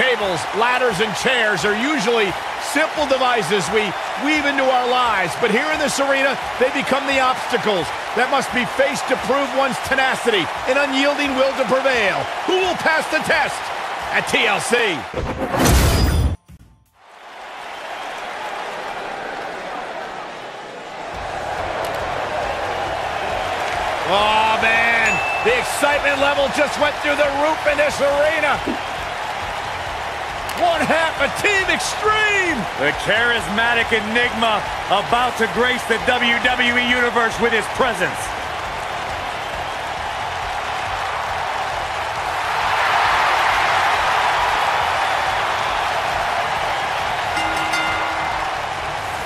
Tables, ladders, and chairs are usually simple devices we weave into our lives, but here in this arena, they become the obstacles that must be faced to prove one's tenacity and unyielding will to prevail. Who will pass the test at TLC? Oh, man, the excitement level just went through the roof in this arena. One half of Team Extreme. The charismatic enigma about to grace the WWE Universe with his presence.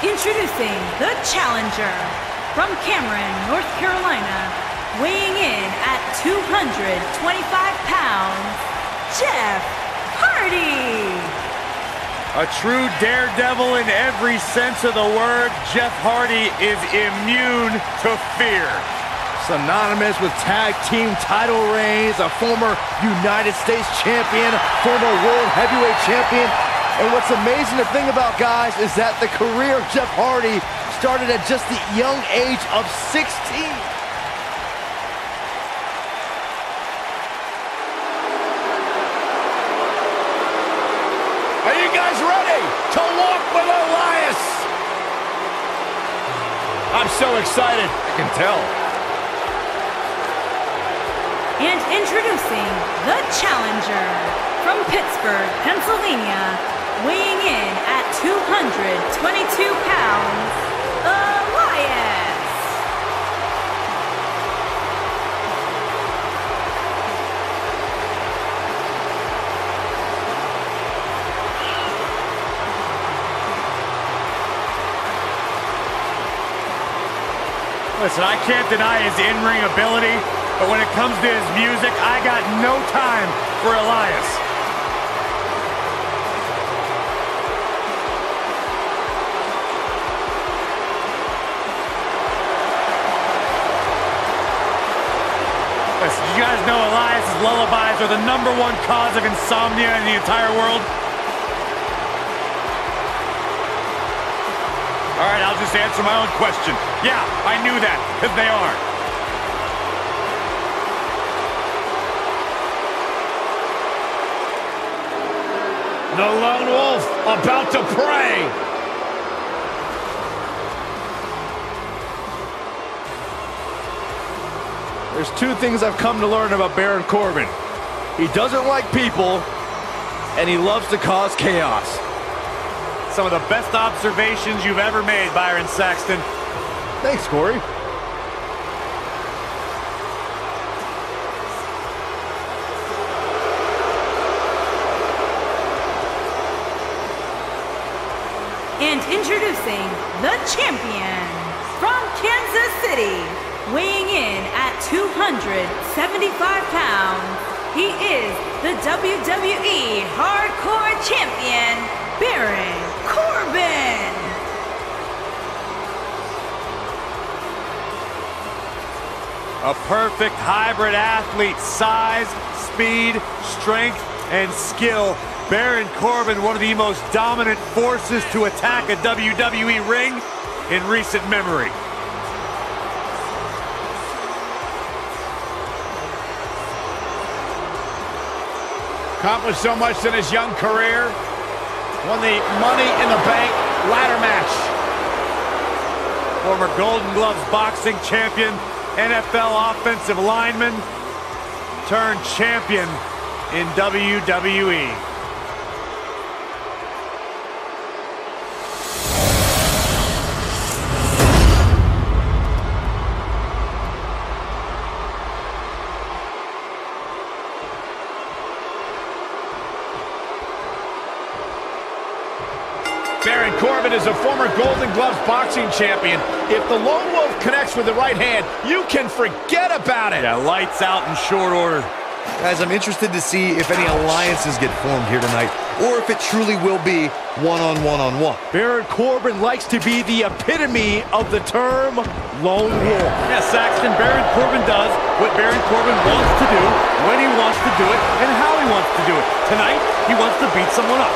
Introducing the challenger from Cameron, North Carolina. Weighing in at 225 pounds, Jeff Hardy. A true daredevil in every sense of the word, Jeff Hardy is immune to fear. Synonymous with tag team title reigns, a former United States champion, former world heavyweight champion. And what's amazing to think about, guys, is that the career of Jeff Hardy started at just the young age of 16. I'm so excited. I can tell. And introducing the challenger from Pittsburgh, Pennsylvania, weighing in at 222 pounds, Elias. Listen, I can't deny his in-ring ability, but when it comes to his music, I got no time for Elias. Listen, you guys know Elias's lullabies are the #1 cause of insomnia in the entire world. All right, I'll just answer my own question. Yeah, I knew that, because they are. The lone wolf about to prey. There's two things I've come to learn about Baron Corbin. He doesn't like people, and he loves to cause chaos. Some of the best observations you've ever made, Byron Saxton. Thanks, Corey. And introducing the champion from Kansas City, weighing in at 275 pounds. He is the WWE Hardcore Champion, Baron Corbin. A perfect hybrid athlete, size, speed, strength, and skill. Baron Corbin, one of the most dominant forces to attack a WWE ring in recent memory. Accomplished so much in his young career. Won the Money in the Bank ladder match. Former Golden Gloves boxing champion, NFL offensive lineman, turned champion in WWE. Baron Corbin is a former Golden Gloves boxing champion. If the lone wolf connects with the right hand, you can forget about it. Yeah, lights out in short order. Guys, I'm interested to see if any alliances get formed here tonight, or if it truly will be one-on-one. Baron Corbin likes to be the epitome of the term lone wolf. Yeah, Saxton, Baron Corbin does what Baron Corbin wants to do, when he wants to do it, and how he wants to do it. Tonight, he wants to beat someone up.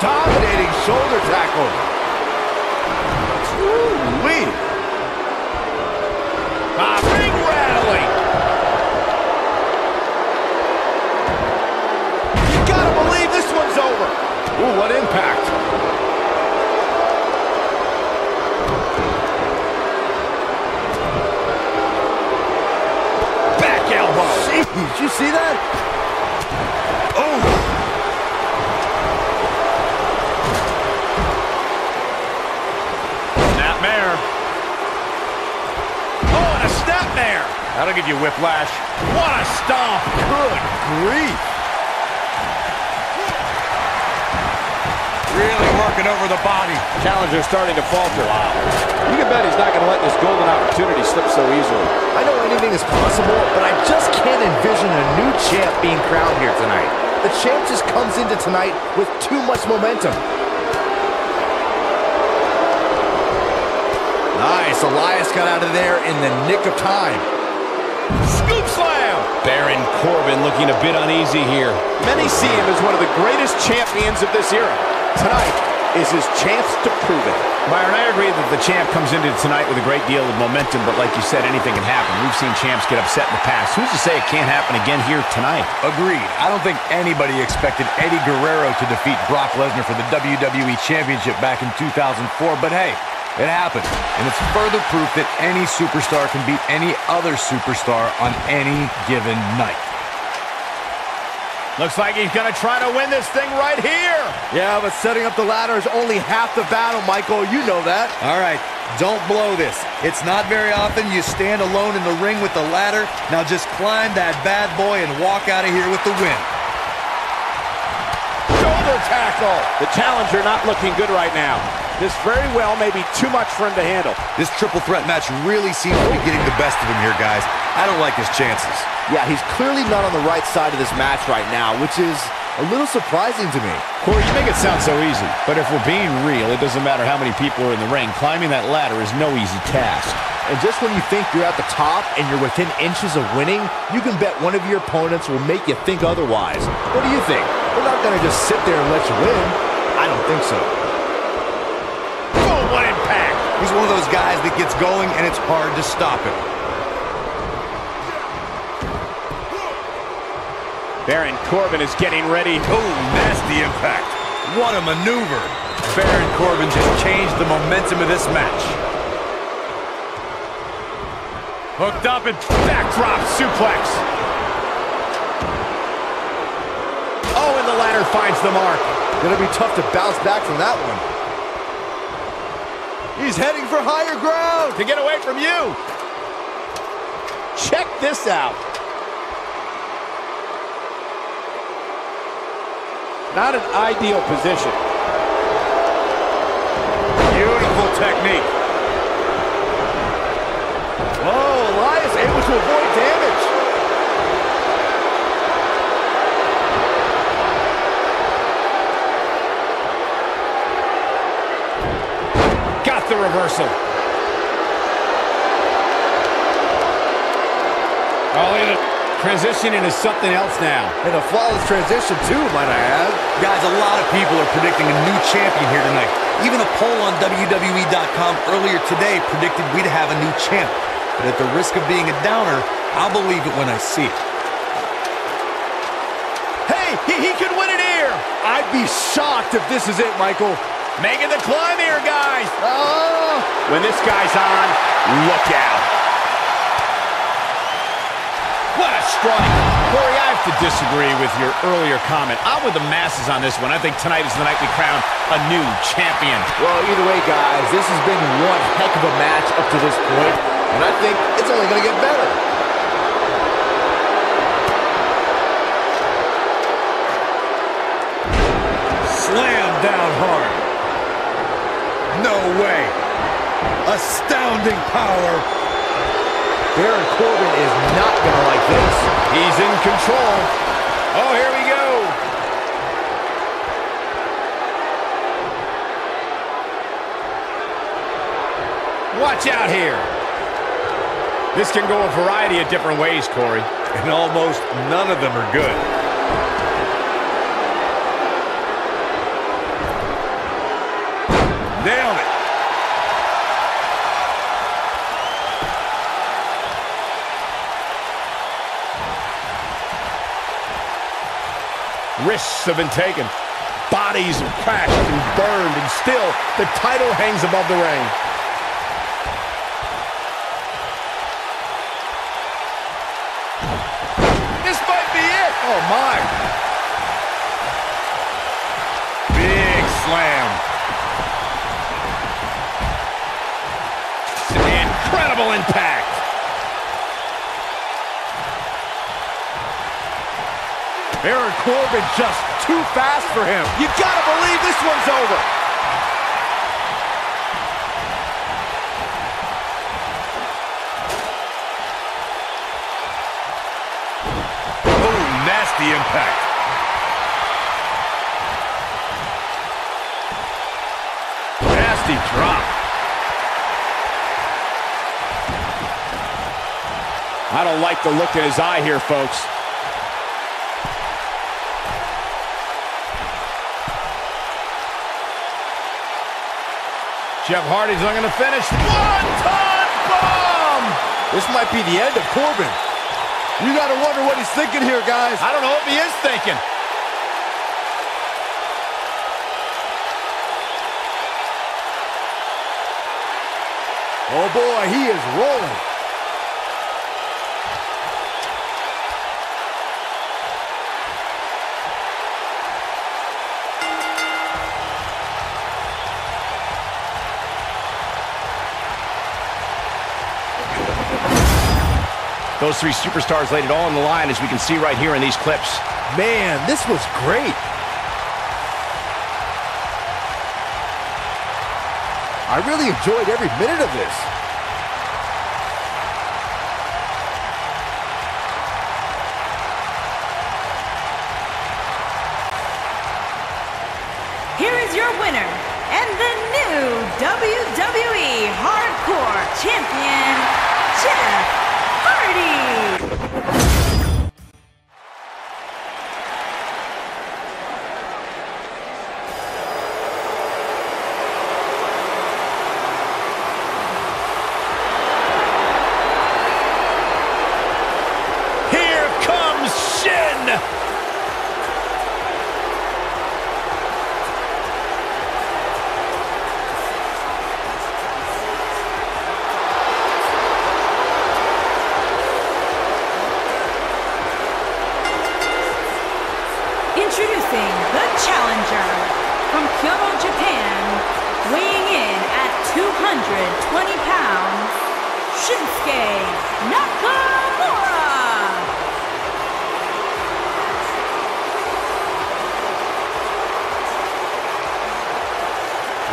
Dominating shoulder tackle. Woo-wee. Ah, big rally. You gotta believe this one's over. Ooh, what impact. Back elbow. Jeez, you see that? Oh. There. That'll give you whiplash. What a stomp. Good grief. Really working over the body. Challenger's starting to falter. Wow. You can bet he's not going to let this golden opportunity slip so easily. I know anything is possible, but I just can't envision a new champ being crowned here tonight. The champ just comes into tonight with too much momentum. Nice, Elias got out of there in the nick of time. Scoop slam! Baron Corbin looking a bit uneasy here. Many see him as one of the greatest champions of this era. Tonight is his chance to prove it. Byron, I agree that the champ comes into tonight with a great deal of momentum, but like you said, anything can happen. We've seen champs get upset in the past. Who's to say it can't happen again here tonight? Agreed. I don't think anybody expected Eddie Guerrero to defeat Brock Lesnar for the WWE Championship back in 2004, but hey, it happened, and it's further proof that any superstar can beat any other superstar on any given night. Looks like he's going to try to win this thing right here. Yeah, but setting up the ladder is only half the battle, Michael. You know that. All right, don't blow this. It's not very often you stand alone in the ring with the ladder. Now just climb that bad boy and walk out of here with the win. Shoulder tackle. The challenger not looking good right now. This very well may be too much for him to handle. This triple threat match really seems to be getting the best of him here, guys. I don't like his chances. Yeah, he's clearly not on the right side of this match right now, which is a little surprising to me. Corey, you make it sound so easy, but if we're being real, it doesn't matter how many people are in the ring. Climbing that ladder is no easy task. And just when you think you're at the top and you're within inches of winning, you can bet one of your opponents will make you think otherwise. What do you think? They're not going to just sit there and let you win. I don't think so. What impact! He's one of those guys that gets going, and it's hard to stop him. Baron Corbin is getting ready. Oh, nasty impact. What a maneuver. Baron Corbin just changed the momentum of this match. Hooked up and backdrop suplex. Oh, and the ladder finds the mark. Gonna be tough to bounce back from that one. He's heading for higher ground to get away from you. Check this out. Not an ideal position. Beautiful technique. Whoa, Elias able to avoid damage. The reversal. Transitioning into something else now. And a flawless transition too, might I add. Guys, a lot of people are predicting a new champion here tonight. Even a poll on WWE.com earlier today predicted we'd have a new champ. But at the risk of being a downer, I'll believe it when I see it. Hey, he could win it here! I'd be shocked if this is it, Michael. Making the climb here, guys. Oh. When this guy's on, look out. What a strike. Corey, I have to disagree with your earlier comment. I'm with the masses on this one. I think tonight is the night we crown a new champion. Well, either way, guys, this has been one heck of a match up to this point, and I think it's only going to get better. Slam down hard. No way. astounding power. Baron Corbin is not going to like this. He's in control. Oh, here we go. Watch out here. This can go a variety of different ways, Corey. And almost none of them are good. Nailed it. Risks have been taken. Bodies have crashed and burned, and still the title hangs above the ring. This might be it. Oh, my. Big slam. Incredible impact. Baron Corbin just too fast for him. You've got to believe this one's over. Oh, nasty impact. Nasty drop. I don't like the look in his eye here, folks. Jeff Hardy's not going to finish. One-ton bomb! This might be the end of Corbin. You got to wonder what he's thinking here, guys. I don't know what he is thinking. Oh, boy, he is rolling. Those three superstars laid it all on the line, as we can see right here in these clips. Man, this was great. I really enjoyed every minute of this. Here is your winner and the new WWE Hardcore Champion, Jeff.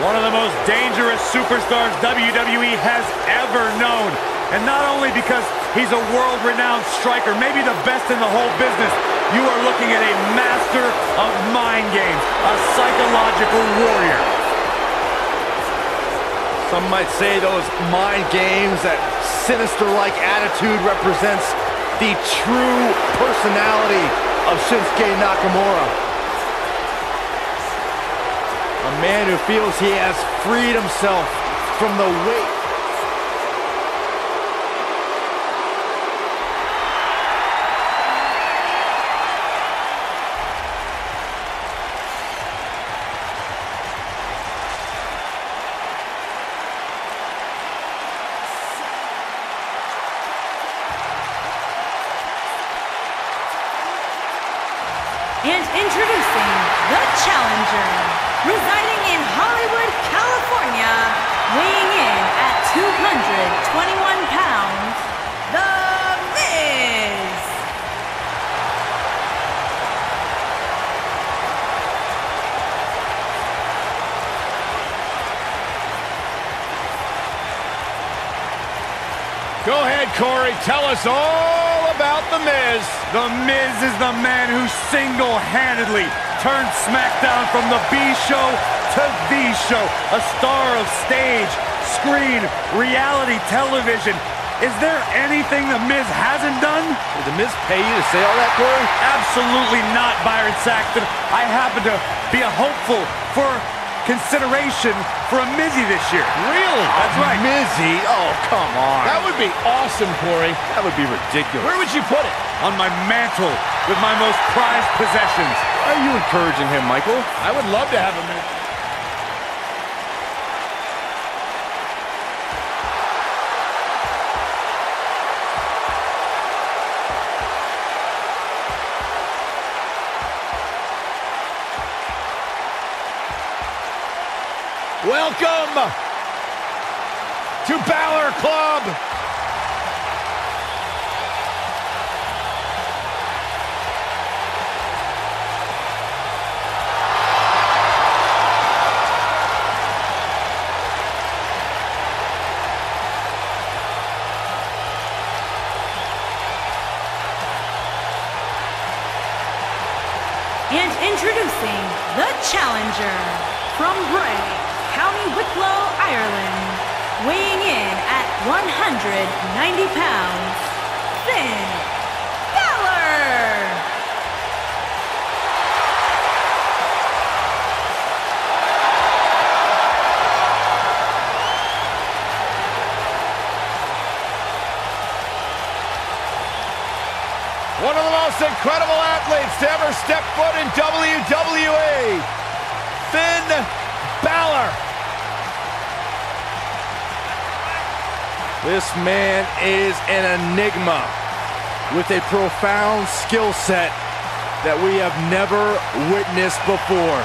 One of the most dangerous superstars WWE has ever known. And not only because he's a world-renowned striker, maybe the best in the whole business, you are looking at a master of mind games, a psychological warrior. Some might say those mind games, that sinister-like attitude represents the true personality of Shinsuke Nakamura. A man who feels he has freed himself from the weight. And introducing the challenger, residing in Hollywood, California, weighing in at 221 pounds, The Miz! Corey, tell us all about The Miz. The Miz is the man who single-handedly turned SmackDown from the B show to the show. A star of stage, screen, reality television. Is there anything The Miz hasn't done? Did The Miz pay you to say all that, Corey? Absolutely not, Byron Saxton. I happen to be a hopeful for consideration for a Mizzy this year. Really? That's right. Mizzy? Oh, come on. That would be awesome, Corey. That would be ridiculous. Where would you put it? On my mantle with my most prized possessions. Why are you encouraging him, Michael? I would love to have him. Welcome to Balor Club. And introducing the challenger from Bray, County Wicklow, Ireland, weighing in at 190 pounds, Finn Balor! One of the most incredible athletes to ever step foot in WWE, Finn Balor. This man is an enigma with a profound skill set that we have never witnessed before.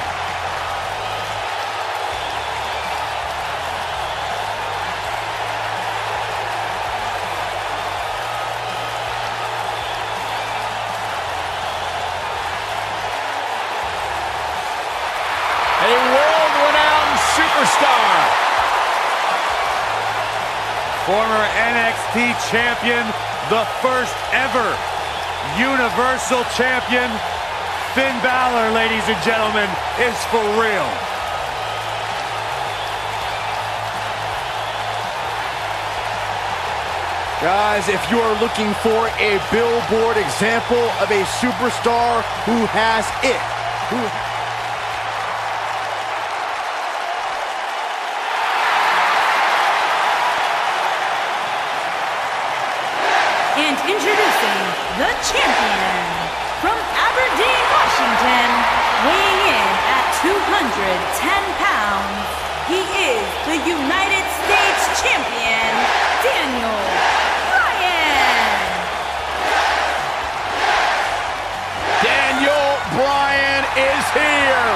A world-renowned superstar. Former NXT champion, the first ever Universal Champion, Finn Balor, ladies and gentlemen, is for real. Guys, if you are looking for a billboard example of a superstar who has it, introducing the champion from Aberdeen, Washington, weighing in at 210 pounds. He is the United States champion, Daniel Bryan. Daniel Bryan is here,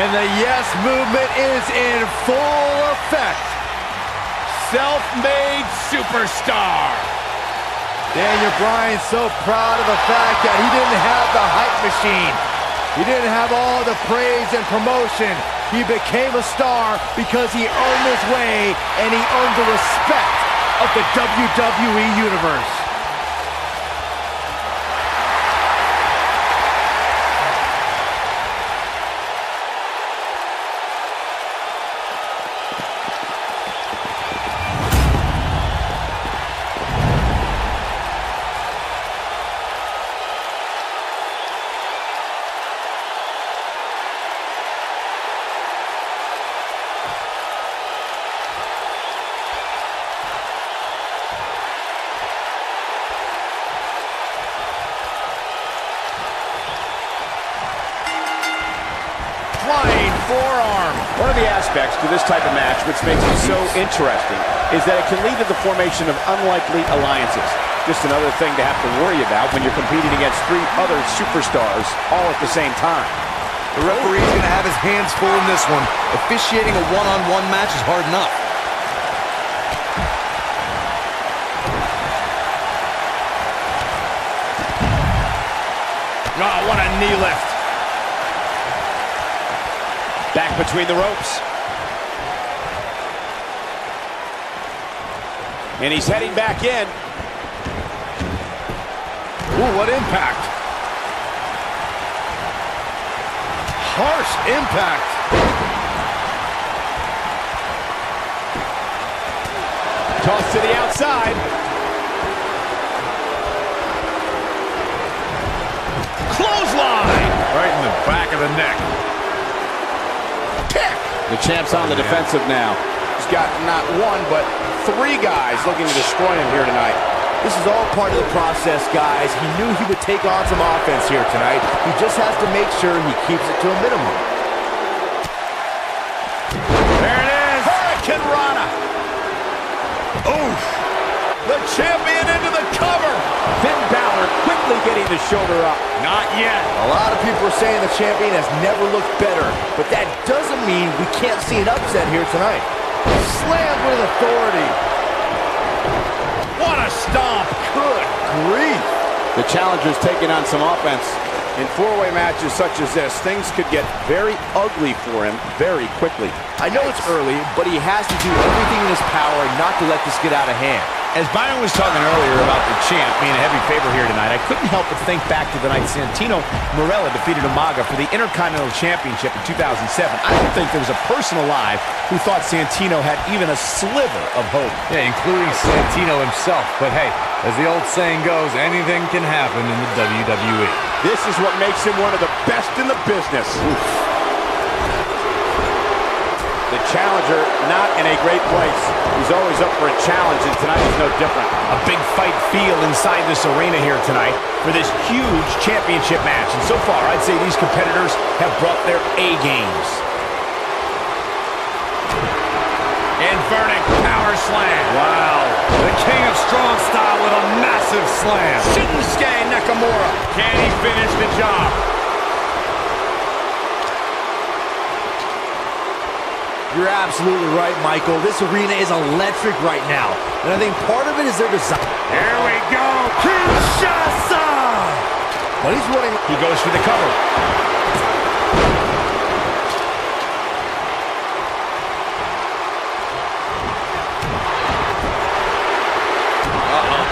and the Yes Movement is in full effect. Self-made superstar. Daniel Bryan so proud of the fact that he didn't have the hype machine. He didn't have all the praise and promotion. He became a star because he earned his way, and he earned the respect of the WWE Universe. To this type of match, which makes it so interesting, is that it can lead to the formation of unlikely alliances. Just another thing to have to worry about when you're competing against three other superstars all at the same time. The referee's going to have his hands full in this one. Officiating a one-on-one match is hard enough. Oh, what a knee lift. Back between the ropes. And he's heading back in. Ooh, what impact. Harsh impact. Toss to the outside. Clothesline. Right in the back of the neck. Kick. The champ's on the defensive now. He's got not one, but three guys looking to destroy him here tonight. This is all part of the process, guys. He knew he would take on some offense here tonight. He just has to make sure he keeps it to a minimum. There it is. Hurricane Rana. Oof. The champion into the cover. Finn Balor quickly getting the shoulder up. Not yet. A lot of people are saying the champion has never looked better, but that doesn't mean we can't see an upset here tonight. Slammed with authority. What a stomp. Good grief. The challenger's taking on some offense. In four-way matches such as this, things could get very ugly for him very quickly. I know it's early, but he has to do everything in his power not to let this get out of hand. As Byron was talking earlier about the champ being a heavy favorite here tonight, I couldn't help but think back to the night Santino Marella defeated Umaga for the Intercontinental Championship in 2007. I don't think there was a person alive who thought Santino had even a sliver of hope. Yeah, including Santino himself. But hey, as the old saying goes, anything can happen in the WWE. This is what makes him one of the best in the business. Oof. The challenger not in a great place. He's always up for a challenge, and tonight is no different. A big fight feel inside this arena here tonight for this huge championship match. And so far, I'd say these competitors have brought their A games. Inverted power slam. Wow. The king of strong style with a massive slam. Shinsuke Nakamura. Can he finish the job? You're absolutely right, Michael. This arena is electric right now. And I think part of it is their design. Here we go. Kinshasa! But he's running. He goes for the cover. Uh-oh.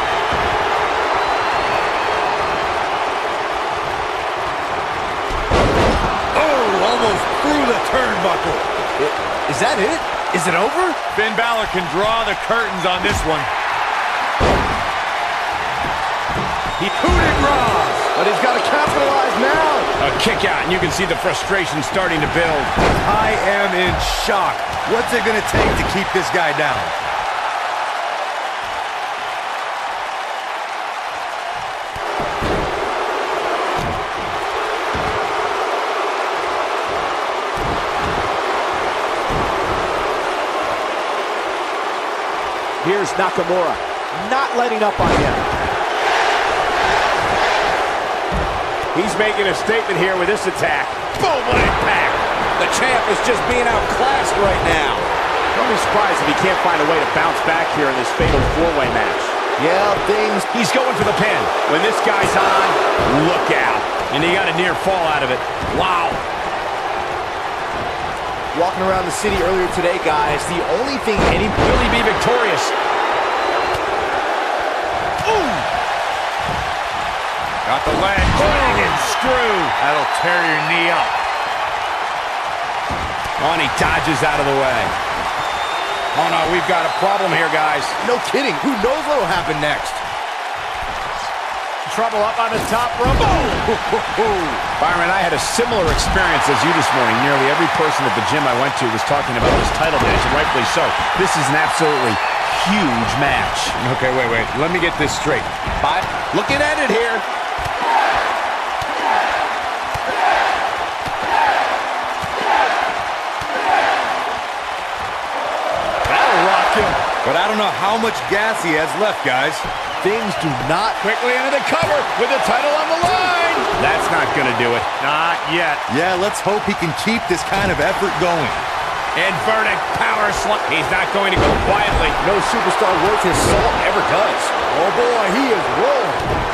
Oh, almost through the turnbuckle. Is that it? Is it over? Finn Balor can draw the curtains on this one. He coup de grace, but he's got to capitalize now. A kick out, and you can see the frustration starting to build. I am in shock. What's it going to take to keep this guy down? Here's Nakamura, not letting up on him. He's making a statement here with this attack. Boom, what impact! The champ is just being outclassed right now. Don't be surprised if he can't find a way to bounce back here in this fatal four-way match. Yeah, things... He's going for the pin. When this guy's on, look out. And he got a near fall out of it. Wow. Walking around the city earlier today, guys, the only thing any really be victorious. Ooh! Got the leg. Dragon screw. That'll tear your knee up. Oh, and he dodges out of the way. Oh, no, we've got a problem here, guys. No kidding. Who knows what'll happen next? Trouble up on the top rope. Byron, I had a similar experience as you this morning. Nearly every person at the gym I went to was talking about this title match, and rightfully so. This is an absolutely huge match. Okay, wait. Let me get this straight. Five. Looking at it here. That'll rock him. But I don't know how much gas he has left, guys. Things do not... Quickly into the cover with the title on the line. That's not going to do it. Not yet. Yeah, let's hope he can keep this kind of effort going. Inverted power slump. He's not going to go quietly. No superstar worth his salt ever does. Oh, boy, he is rolling.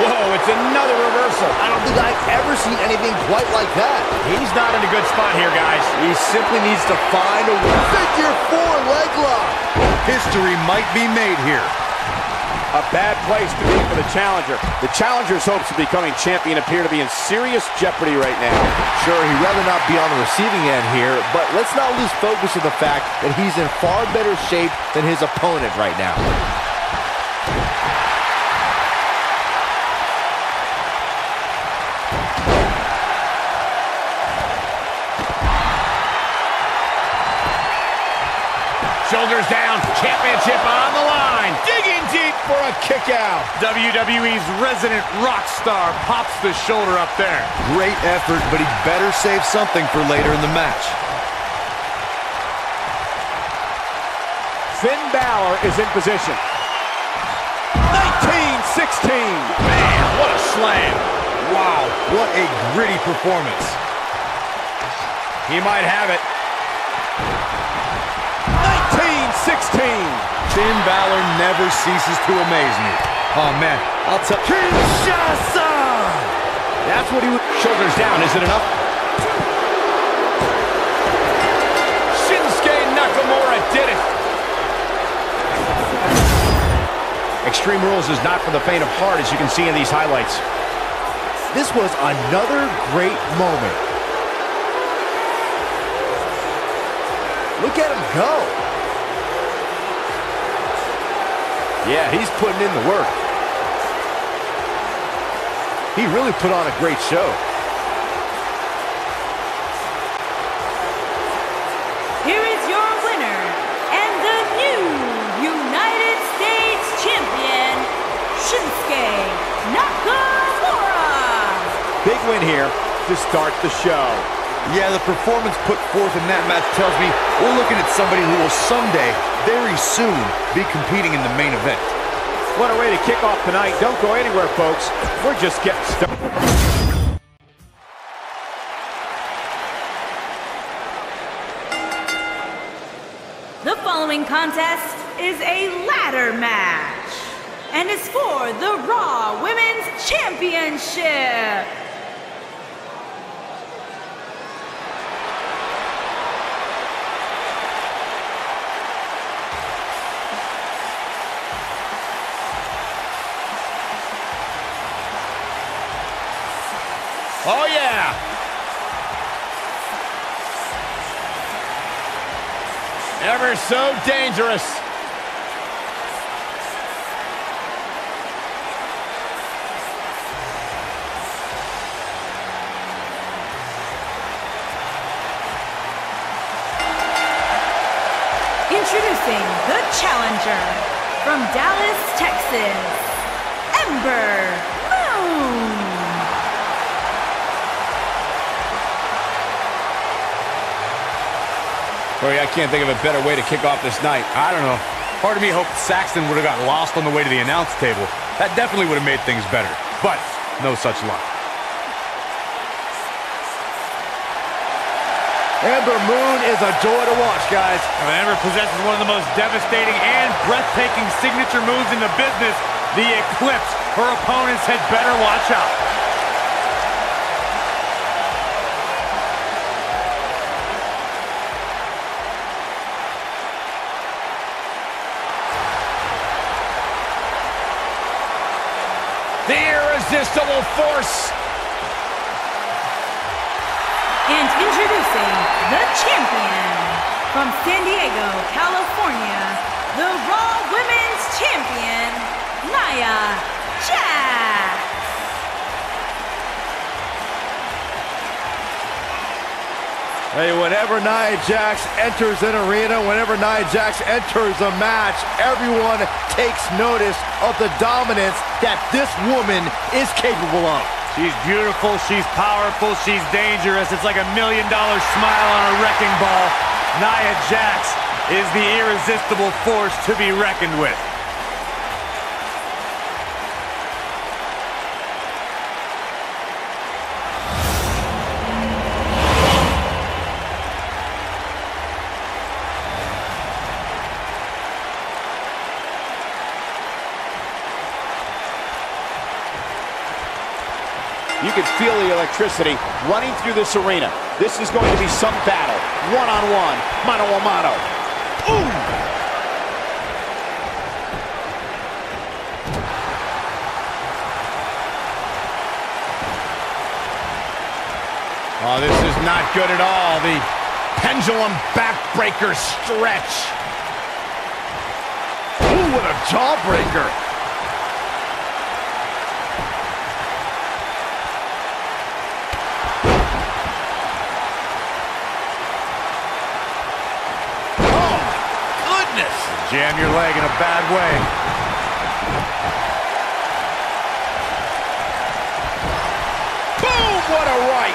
Whoa, it's another reversal. I don't think I've ever seen anything quite like that. He's not in a good spot here, guys. He simply needs to find a way. Figure four leg lock. History might be made here. A bad place to be for the challenger. The challenger's hopes of becoming champion appear to be in serious jeopardy right now. Sure, he'd rather not be on the receiving end here, but let's not lose focus of the fact that he's in far better shape than his opponent right now. Shoulders down, championship on the line. Digging deep for a kick out. WWE's resident rock star pops the shoulder up there. Great effort, but he better save something for later in the match. Finn Balor is in position. 19-16. Man, what a slam. Wow, what a gritty performance. He might have it. 16. Finn Balor never ceases to amaze me. Oh, man. I'll tell you. Kinshasa! That's what he would. Shoulders down. Is it enough? Shinsuke Nakamura did it. Extreme Rules is not for the faint of heart, as you can see in these highlights. This was another great moment. Look at him go. Yeah, he's putting in the work. He really put on a great show. Here is your winner and the new United States Champion, Shinsuke Nakamura. Big win here to start the show. Yeah, the performance put forth in that match tells me we're looking at somebody who will someday, very soon, be competing in the main event. What a way to kick off tonight. Don't go anywhere, folks. We're just getting started. The following contest is a ladder match and is for the Raw Women's Championship. Oh, yeah! Ever so dangerous. Introducing the challenger from Dallas, Texas, Ember Moon. Corey, I can't think of a better way to kick off this night. I don't know. Part of me hoped Saxton would have got lost on the way to the announce table. That definitely would have made things better. But no such luck. Ember Moon is a joy to watch, guys. Ember possesses one of the most devastating and breathtaking signature moves in the business, the Eclipse. Her opponents had better watch out. Irresistible force. And introducing the champion from San Diego, California, the Raw Women's Champion, Nia Jax. Hey, whenever Nia Jax enters an arena, whenever Nia Jax enters a match, everyone takes notice of the dominance that this woman is capable of. She's beautiful, she's powerful, she's dangerous. It's like $1 million smile on a wrecking ball. Nia Jax is the irresistible force to be reckoned with. You can feel the electricity running through this arena. This is going to be some battle. One-on-one, mano-a-mano. Ooh! Oh, this is not good at all. The pendulum backbreaker stretch. Ooh, what a jawbreaker. Oh, goodness. Jam your leg in a bad way. What a right!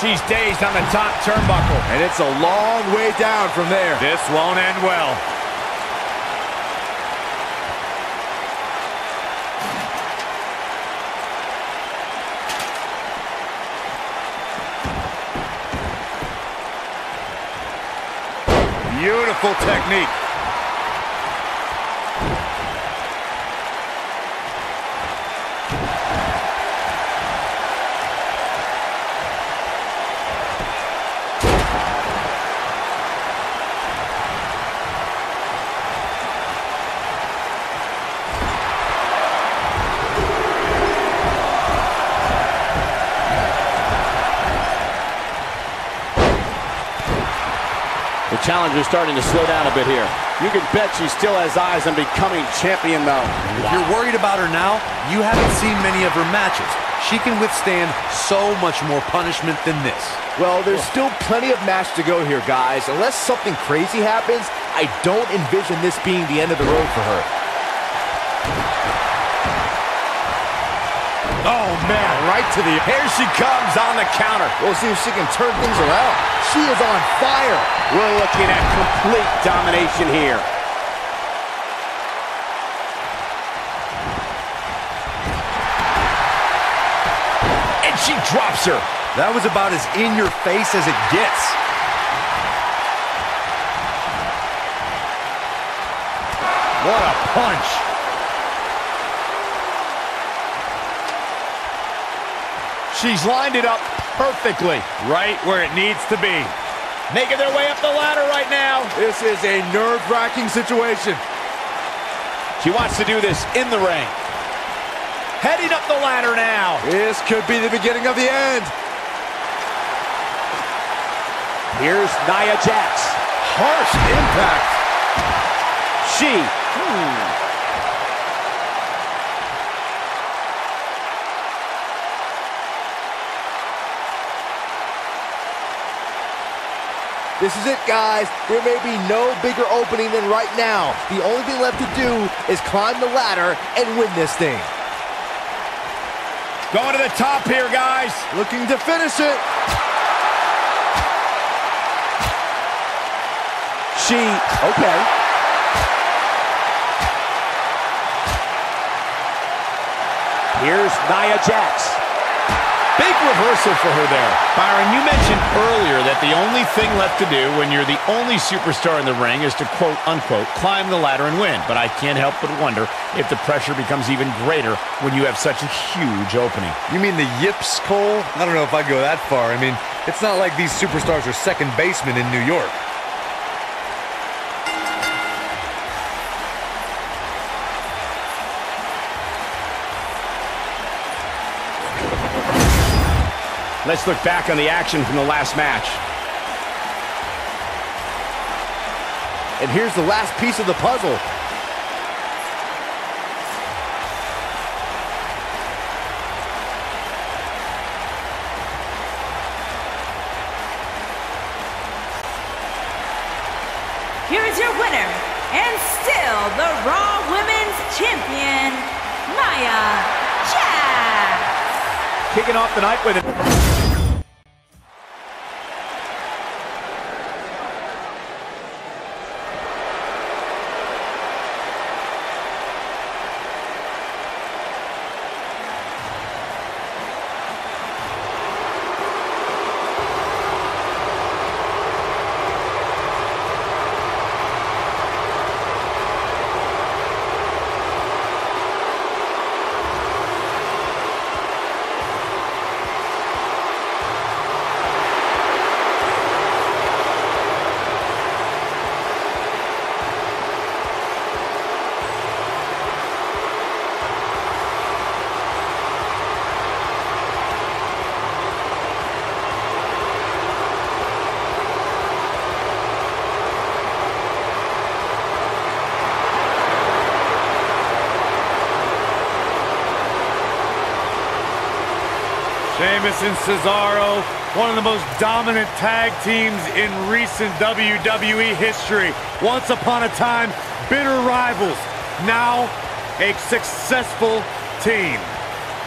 She's dazed on the top turnbuckle. And it's a long way down from there. This won't end well. Beautiful technique. Challenger's starting to slow down a bit here. You can bet she still has eyes on becoming champion, though. Wow. If you're worried about her now, you haven't seen many of her matches. She can withstand so much more punishment than this. Well, there's still plenty of match to go here, guys. Unless something crazy happens, I don't envision this being the end of the road for her. Oh, man, right to the... Here she comes on the counter. We'll see if she can turn things around. She is on fire. We're looking at complete domination here. And she drops her. That was about as in your face as it gets. What a punch. She's lined it up perfectly, right where it needs to be. Making their way up the ladder right now. This is a nerve-wracking situation. She wants to do this in the ring. Heading up the ladder now. This could be the beginning of the end. Here's Nia Jax. Harsh impact. She... This is it, guys. There may be no bigger opening than right now. The only thing left to do is climb the ladder and win this thing. Going to the top here, guys. Looking to finish it. She... Okay. Here's Nia Jax. Big reversal for her there. Byron, you mentioned earlier that the only thing left to do when you're the only superstar in the ring is to, quote-unquote, climb the ladder and win. But I can't help but wonder if the pressure becomes even greater when you have such a huge opening. You mean the yips, Cole? I don't know if I go that far. I mean, it's not like these superstars are second basemen in New York. Let's look back on the action from the last match. And here's the last piece of the puzzle. Here is your winner, and still the Raw Women's Champion, Nia Jax. Kicking off the night with it. Sheamus and Cesaro, one of the most dominant tag teams in recent WWE history. Once upon a time, bitter rivals, now a successful team.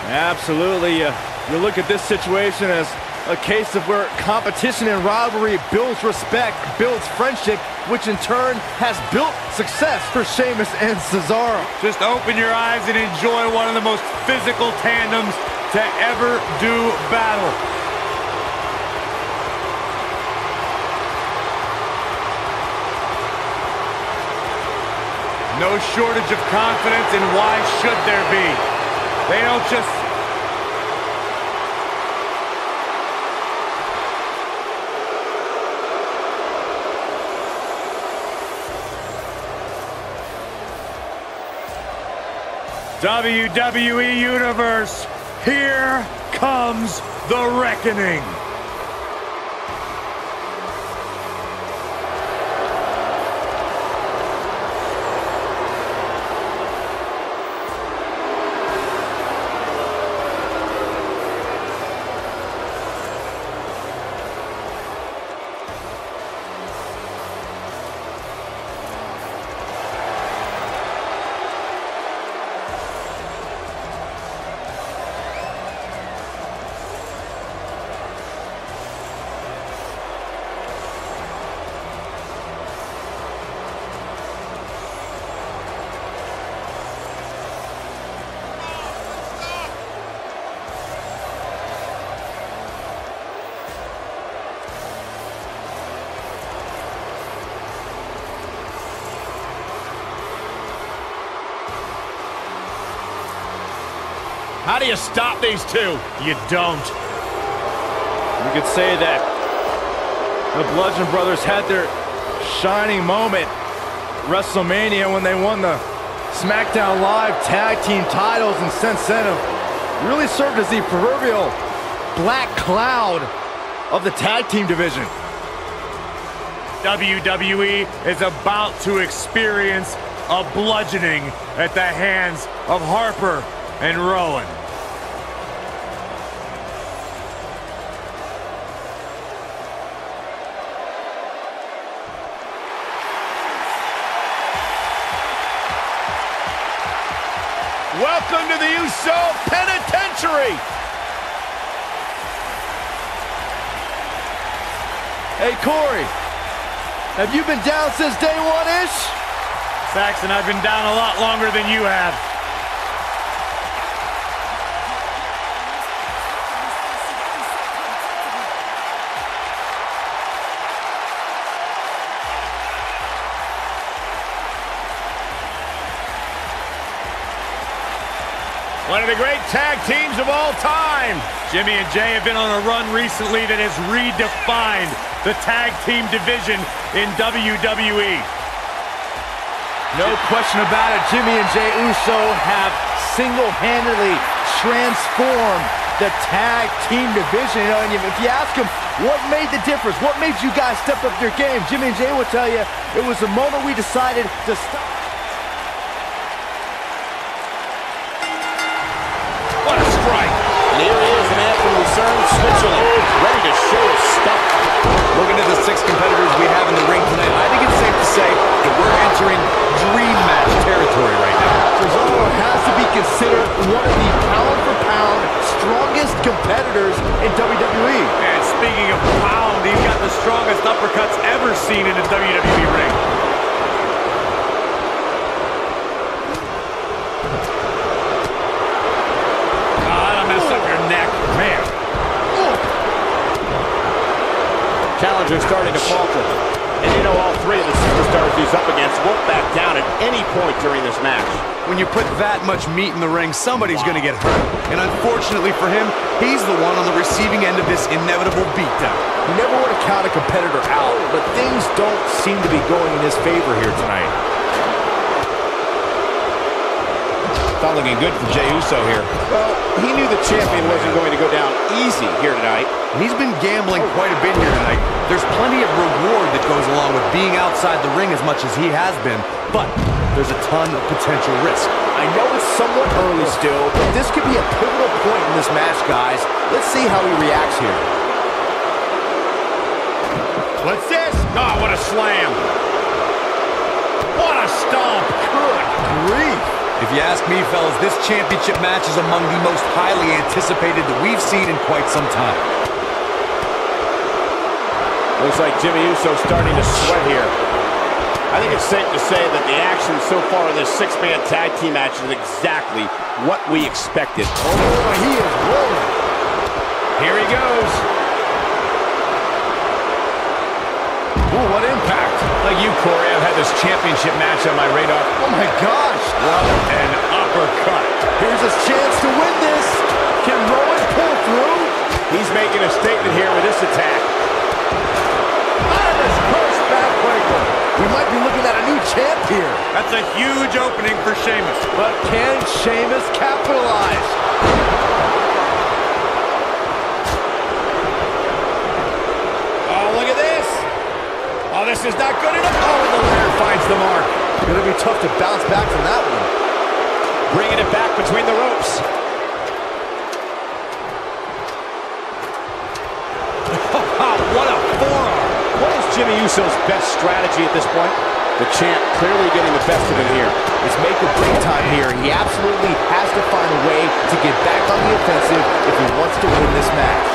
Absolutely. You look at this situation as a case of where competition and rivalry builds respect, builds friendship, which in turn has built success for Sheamus and Cesaro. Just open your eyes and enjoy one of the most physical tandems to ever do battle. No shortage of confidence, and why should there be? They don't just... WWE Universe, here comes the reckoning. How do you stop these two? You don't. You could say that the Bludgeon Brothers had their shining moment WrestleMania when they won the SmackDown Live Tag Team titles, and since then have really served as the proverbial black cloud of the tag team division. WWE is about to experience a bludgeoning at the hands of Harper and Rowan. Welcome to the Uso Penitentiary. Hey, Corey, have you been down since day one-ish? Saxon, I've been down a lot longer than you have. One of the great tag teams of all time. Jimmy and Jay have been on a run recently that has redefined the tag team division in WWE. No question about it, Jimmy and Jay Uso have single-handedly transformed the tag team division. And if you ask them, what made the difference? What made you guys step up your game? Jimmy and Jay will tell you, it was the moment we decided to stop. Switzerland, ready to show his stuff. Looking at the 6 competitors we have in the ring tonight, I think it's safe to say that we're entering dream match territory right now. Cesaro has to be considered one of the pound-for-pound strongest competitors in WWE. And speaking of pound, he's got the strongest uppercuts ever seen in a WWE ring. Gotta mess up your neck, man. Challenger's starting to falter. And you know all three of the superstars he's up against won't back down at any point during this match. When you put that much meat in the ring, somebody's going to get hurt. And unfortunately for him, he's the one on the receiving end of this inevitable beatdown. You never want to count a competitor out, but things don't seem to be going in his favor here tonight. Not looking good for Jey Uso here. Well, he knew the champion wasn't going to go down easy here tonight. And he's been gambling quite a bit here tonight. There's plenty of reward that goes along with being outside the ring as much as he has been, but there's a ton of potential risk. I know it's somewhat early still, but this could be a pivotal point in this match, guys. Let's see how he reacts here. What's this? Oh, what a slam. What a stomp. Good grief. If you ask me, fellas, this championship match is among the most highly anticipated that we've seen in quite some time. Looks like Jimmy Uso starting to sweat here. I think it's safe to say that the action so far in this six-man tag team match is exactly what we expected. Oh, boy, he is rolling. Here he goes. Ooh, what impact. Like you, Corey, I've had this championship match on my radar. Oh, my gosh. What an uppercut. Here's his chance to win this. Can Rowan pull through? He's making a statement here with this attack. We might be looking at a new champ here. That's a huge opening for Sheamus. But can Sheamus capitalize? Oh, look at this. Oh, this is not good enough. Oh, and the ladder finds the mark. Gonna be tough to bounce back from that one. Bringing it back between the ropes. What a forearm. What is Jimmy Uso's best strategy at this point? The champ clearly getting the best of him here. It's make or break time here. He absolutely has to find a way to get back on the offensive if he wants to win this match.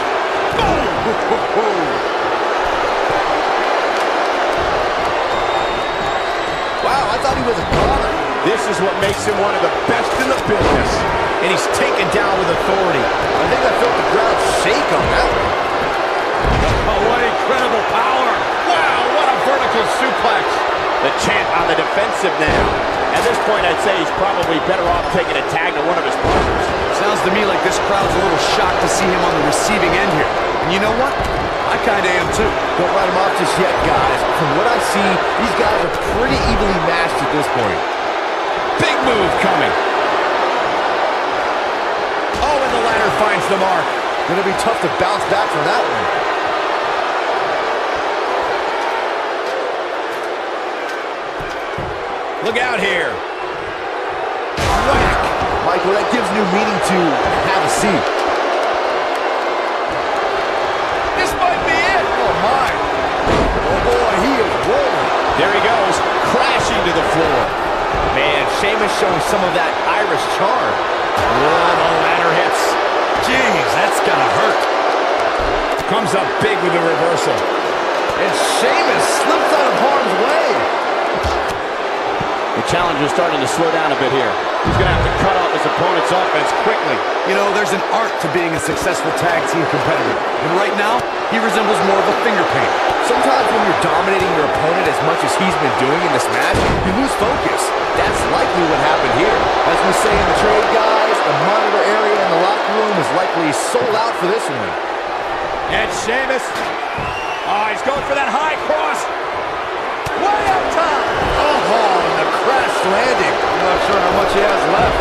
Wow, I thought he was a goner. This is what makes him one of the best in the business. And he's taken down with authority. I think I felt the ground shake on that one. Oh, what incredible power. Wow, what a vertical suplex. The champ on the defensive now. At this point, I'd say he's probably better off taking a tag to one of his partners. Sounds to me like this crowd's a little shocked to see him on the receiving end here. And you know what? I kind of am too. Don't write him off just yet, guys. From what I see, these guys are pretty evenly matched at this point. Big move coming. Oh, and the ladder finds the mark. Going to be tough to bounce back from that one. Look out here. Whack. Michael, that gives new meaning to have a seat. This might be it. Oh, my. Oh, boy, he is rolling. There he goes, crashing to the floor. Man, Sheamus showing some of that Irish charm. Whoa, the ladder hits. Jeez, that's going to hurt. Comes up big with the reversal. And Sheamus slips out of harm's way. The challenger's starting to slow down a bit here. He's going to have to cut off his opponent's offense quickly. You know, there's an art to being a successful tag team competitor. And right now, he resembles more of a finger paint. Sometimes when you're dominating your opponent as much as he's been doing in this match, you lose focus. That's likely what happened here. As we say in the trade, guys, the monitor area in the locker room is likely sold out for this one. And Sheamus. Oh, he's going for that high cross. Way up top. Oh, the crash landing. I'm not sure how much he has left.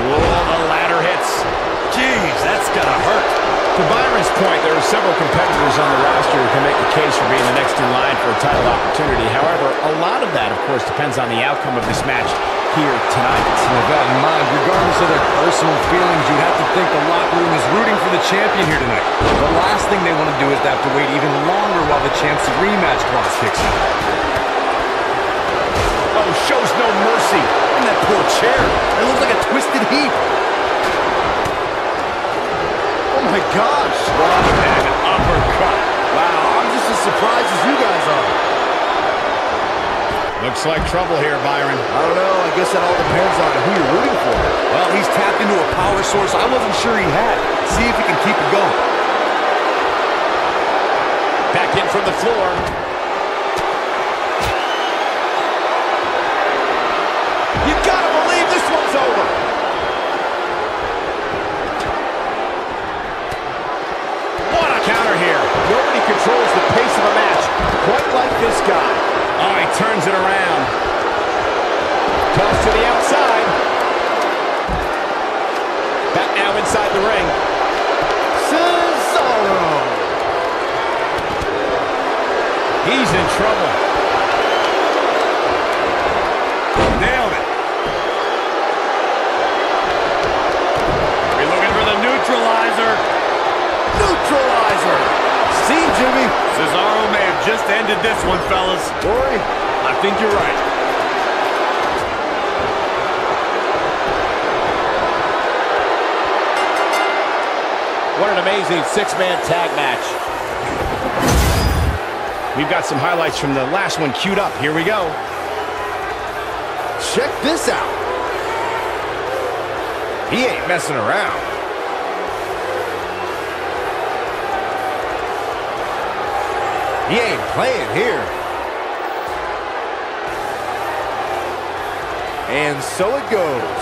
Whoa, the ladder hits. Jeez, that's gonna hurt. To Byron's point, there are several competitors on the roster who can make the case for being the next in line for a title opportunity. However, a lot of that, of course, depends on the outcome of this match here tonight. With that in mind, regardless of their personal feelings, you'd have to think the locker room is rooting for the champion here tonight. The last thing they want to do is to have to wait even longer while the champ's rematch clause kicks in. Oh, shows no mercy. And that poor chair. It looks like a twisted heap. Oh, my gosh. What an uppercut. Wow, I'm just as surprised as you guys are. Looks like trouble here, Byron. I don't know. I guess that all depends on who you're rooting for. Well, he's tapped into a power source I wasn't sure he had. See if he can keep it going. Back in from the floor. You've got to believe this one's over. What a counter here. Nobody controls the pace of a match quite like this guy. Oh, he turns it around. Toss to the outside. Back now inside the ring. Cesaro. He's in trouble. Nailed it. We're looking for the neutralizer. Neutralizer. See, Jimmy? Cesaro may have just ended this one, fellas. Corey, I think you're right. What an amazing six-man tag match. We've got some highlights from the last one queued up. Here we go. Check this out. He ain't messing around. He ain't playing here. And so it goes.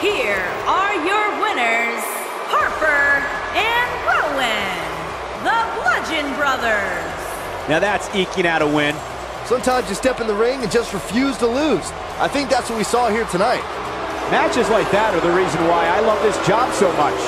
Here are your winners, Harper and Rowan, the Bludgeon Brothers. Now that's eking out a win. Sometimes you step in the ring and just refuse to lose. I think that's what we saw here tonight. Matches like that are the reason why I love this job so much.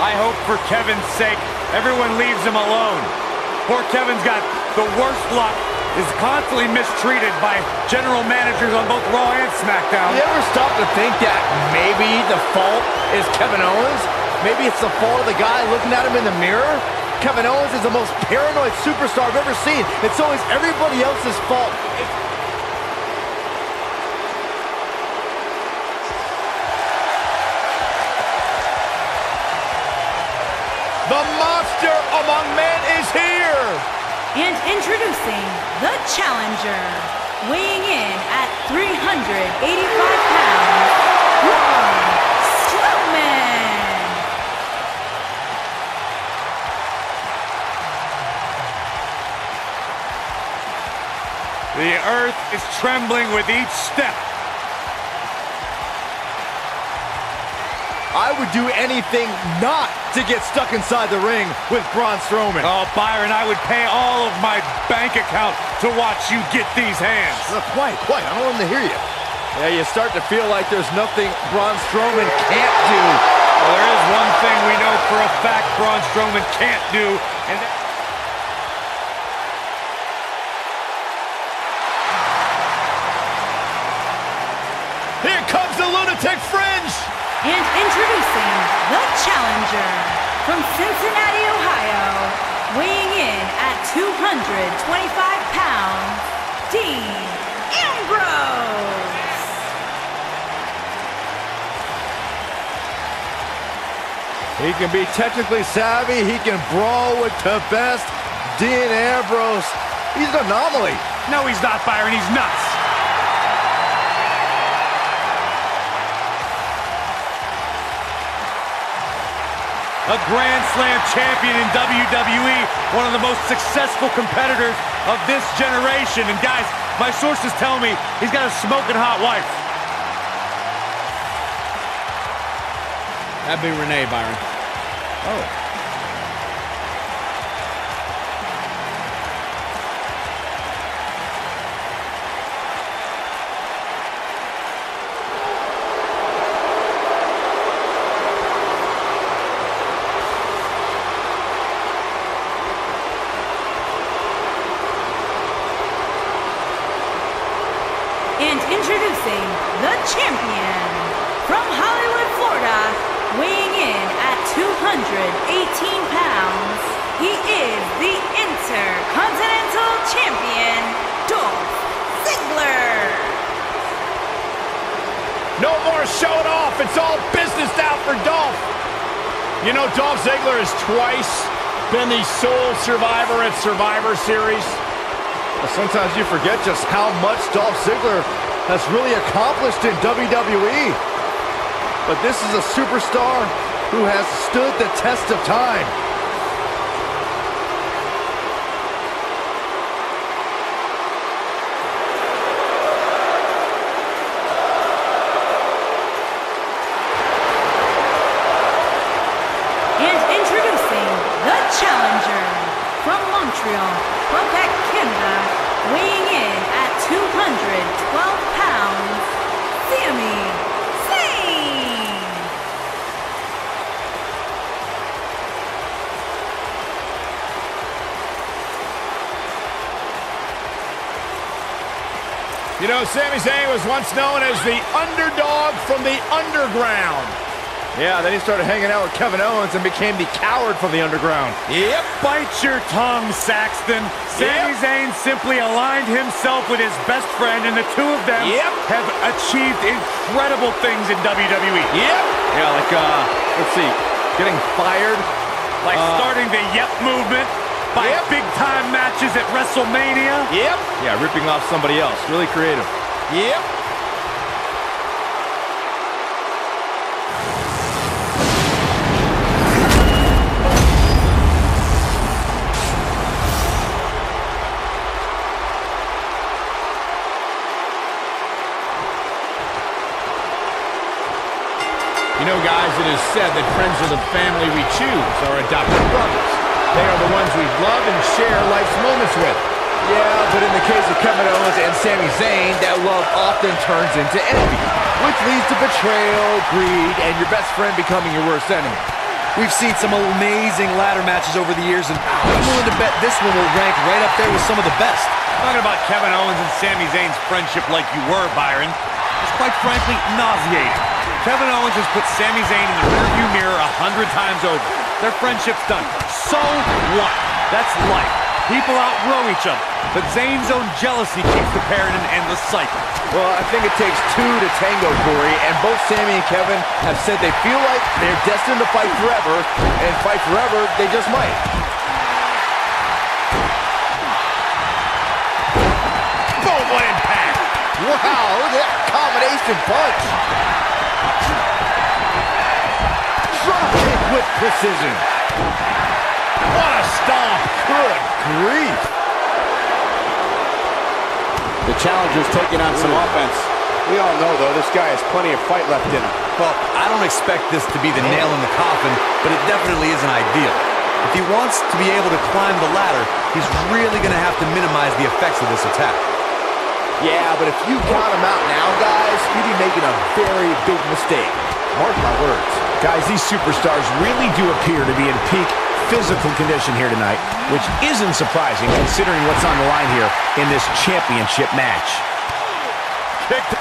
I hope for Kevin's sake, everyone leaves him alone. Poor Kevin's got the worst luck, is constantly mistreated by general managers on both Raw and SmackDown. You ever stop to think that maybe the fault is Kevin Owens? Maybe it's the fault of the guy looking at him in the mirror? Kevin Owens is the most paranoid superstar I've ever seen. It's always everybody else's fault. The monster among men is here! And introducing the challenger, weighing in at 385 pounds, Braun Strowman! The earth is trembling with each step. I would do anything not to get stuck inside the ring with Braun Strowman. Oh, Byron, I would pay all of my bank account to watch you get these hands. No, quite. I don't want them to hear you. Yeah, you start to feel like there's nothing Braun Strowman can't do. Well, there is one thing we know for a fact Braun Strowman can't do, and that... Here comes the lunatic fringe! And introducing the challenger from Cincinnati, Ohio, weighing in at 225 pounds, Dean Ambrose. He can be technically savvy, he can brawl with the best. Dean Ambrose, he's an anomaly. No, he's not, Byron, he's nuts. A Grand Slam champion in WWE, one of the most successful competitors of this generation. And guys, my sources tell me he's got a smoking hot wife. That'd be Renee, Byron. Oh. 118 pounds, he is the Intercontinental Champion, Dolph Ziggler. No more showing off. It's all business now for Dolph. You know, Dolph Ziggler has twice been the sole survivor at Survivor Series. Well, sometimes you forget just how much Dolph Ziggler has really accomplished in WWE. But this is a superstar who has stood the test of time. And introducing the challenger from Montreal, Quebec, Canada, weighing in at 212 pounds, Sami. You know, Sami Zayn was once known as the underdog from the underground. Yeah, then he started hanging out with Kevin Owens and became the coward from the underground. Yep. Bite your tongue, Saxton. Sami Zayn simply aligned himself with his best friend, and the two of them have achieved incredible things in WWE. Yep. Yeah, like, let's see, getting fired. Like starting the movement. By big-time matches at WrestleMania. Yeah, ripping off somebody else. Really creative. You know, guys, it is said that friends of the family we choose are adopted brothers. They are the ones we love and share life's moments with. Yeah, but in the case of Kevin Owens and Sami Zayn, that love often turns into envy, which leads to betrayal, greed, and your best friend becoming your worst enemy. We've seen some amazing ladder matches over the years, and I'm willing to bet this one will rank right up there with some of the best. Talking about Kevin Owens and Sami Zayn's friendship like you were, Byron, is quite frankly nauseating. Kevin Owens has put Sami Zayn in the rearview mirror 100 times over. Their friendship's done. So what? That's life. People outgrow each other. But Zayn's own jealousy keeps the pair in an endless cycle. Well, I think it takes two to tango, Corey. And both Sami and Kevin have said they feel like they're destined to fight forever. And fight forever, they just might. Boom, what impact. Wow, look at that combination punch. With precision. What a stomp. Good grief. The challenger's taking on some offense. We all know, though, this guy has plenty of fight left in him. Well, I don't expect this to be the nail in the coffin, but it definitely isn't ideal. If he wants to be able to climb the ladder, he's really going to have to minimize the effects of this attack. Yeah, but if you count him out now, guys, you'd be making a very big mistake. Mark my words. Guys, these superstars really do appear to be in peak physical condition here tonight, which isn't surprising considering what's on the line here in this championship match. Kicked.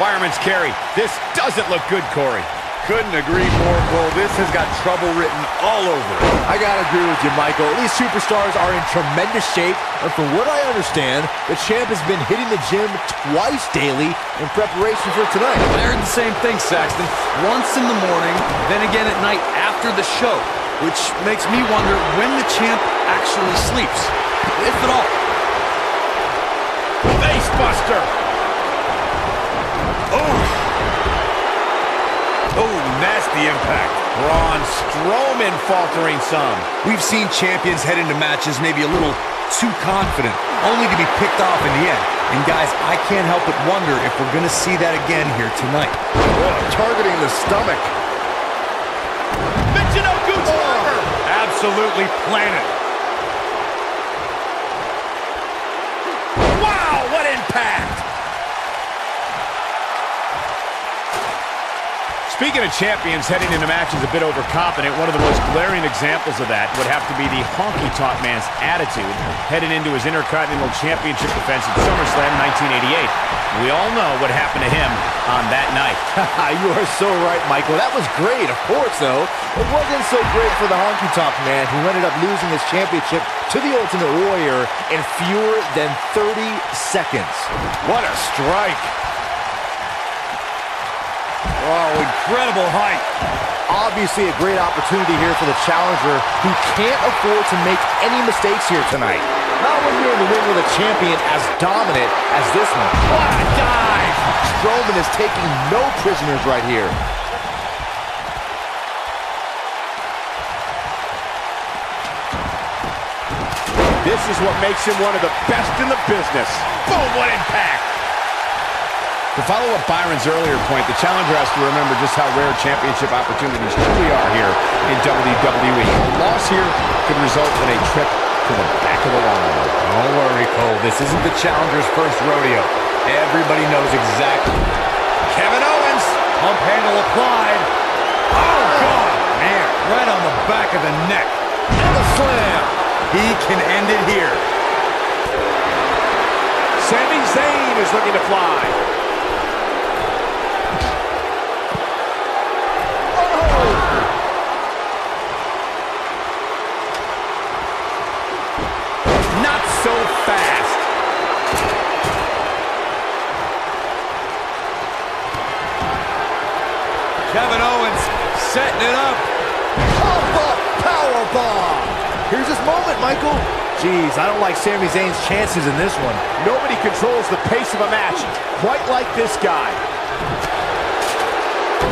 Fireman's carry. This doesn't look good, Corey. Couldn't agree more, Cole. This has got trouble written all over it. I gotta agree with you, Michael. These superstars are in tremendous shape, and from what I understand, the champ has been hitting the gym twice daily in preparation for tonight. I heard the same thing, Saxton. Once in the morning, then again at night after the show, which makes me wonder when the champ actually sleeps, if at all. Facebuster! Oh! Oh, nasty impact. Braun Strowman faltering some. We've seen champions head into matches maybe a little too confident, only to be picked off in the end. And guys, I can't help but wonder if we're going to see that again here tonight. Oh, targeting the stomach. Absolutely planted. Wow, what impact! Speaking of champions heading into matches a bit overconfident, one of the most glaring examples of that would have to be the honky-tonk man's attitude heading into his Intercontinental Championship defense at SummerSlam 1988. We all know what happened to him on that night. You are so right, Michael. That was great, of course, though. It wasn't so great for the honky-tonk man, who ended up losing his championship to the Ultimate Warrior in fewer than 30 seconds. What a strike. Oh, incredible height. Obviously a great opportunity here for the challenger, who can't afford to make any mistakes here tonight. Not when you're in the ring with a champion as dominant as this one. What a dive! Strowman is taking no prisoners right here. This is what makes him one of the best in the business. Boom, what impact! To follow up Byron's earlier point, the challenger has to remember just how rare championship opportunities truly are here in WWE. A loss here could result in a trip to the back of the line. Don't worry, Cole. This isn't the challenger's first rodeo. Everybody knows exactly. Kevin Owens, pump handle applied. Oh, God, man, right on the back of the neck. And a slam. He can end it here. Sami Zayn is looking to fly. Kevin Owens setting it up. Oh, the powerbomb. Here's his moment, Michael. Jeez, I don't like Sami Zayn's chances in this one. Nobody controls the pace of a match quite like this guy.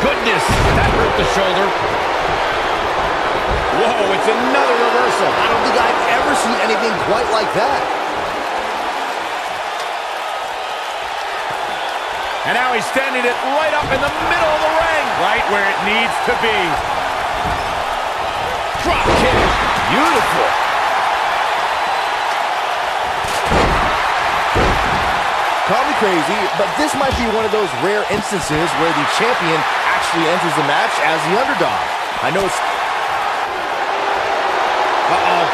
Goodness, that hurt the shoulder. Whoa, it's another reversal. I don't think I've ever seen anything quite like that. And now he's standing it right up in the middle of the ring. Right where it needs to be. Drop kick. Beautiful. Call me crazy, but this might be one of those rare instances where the champion actually enters the match as the underdog. I know it's... Uh-oh.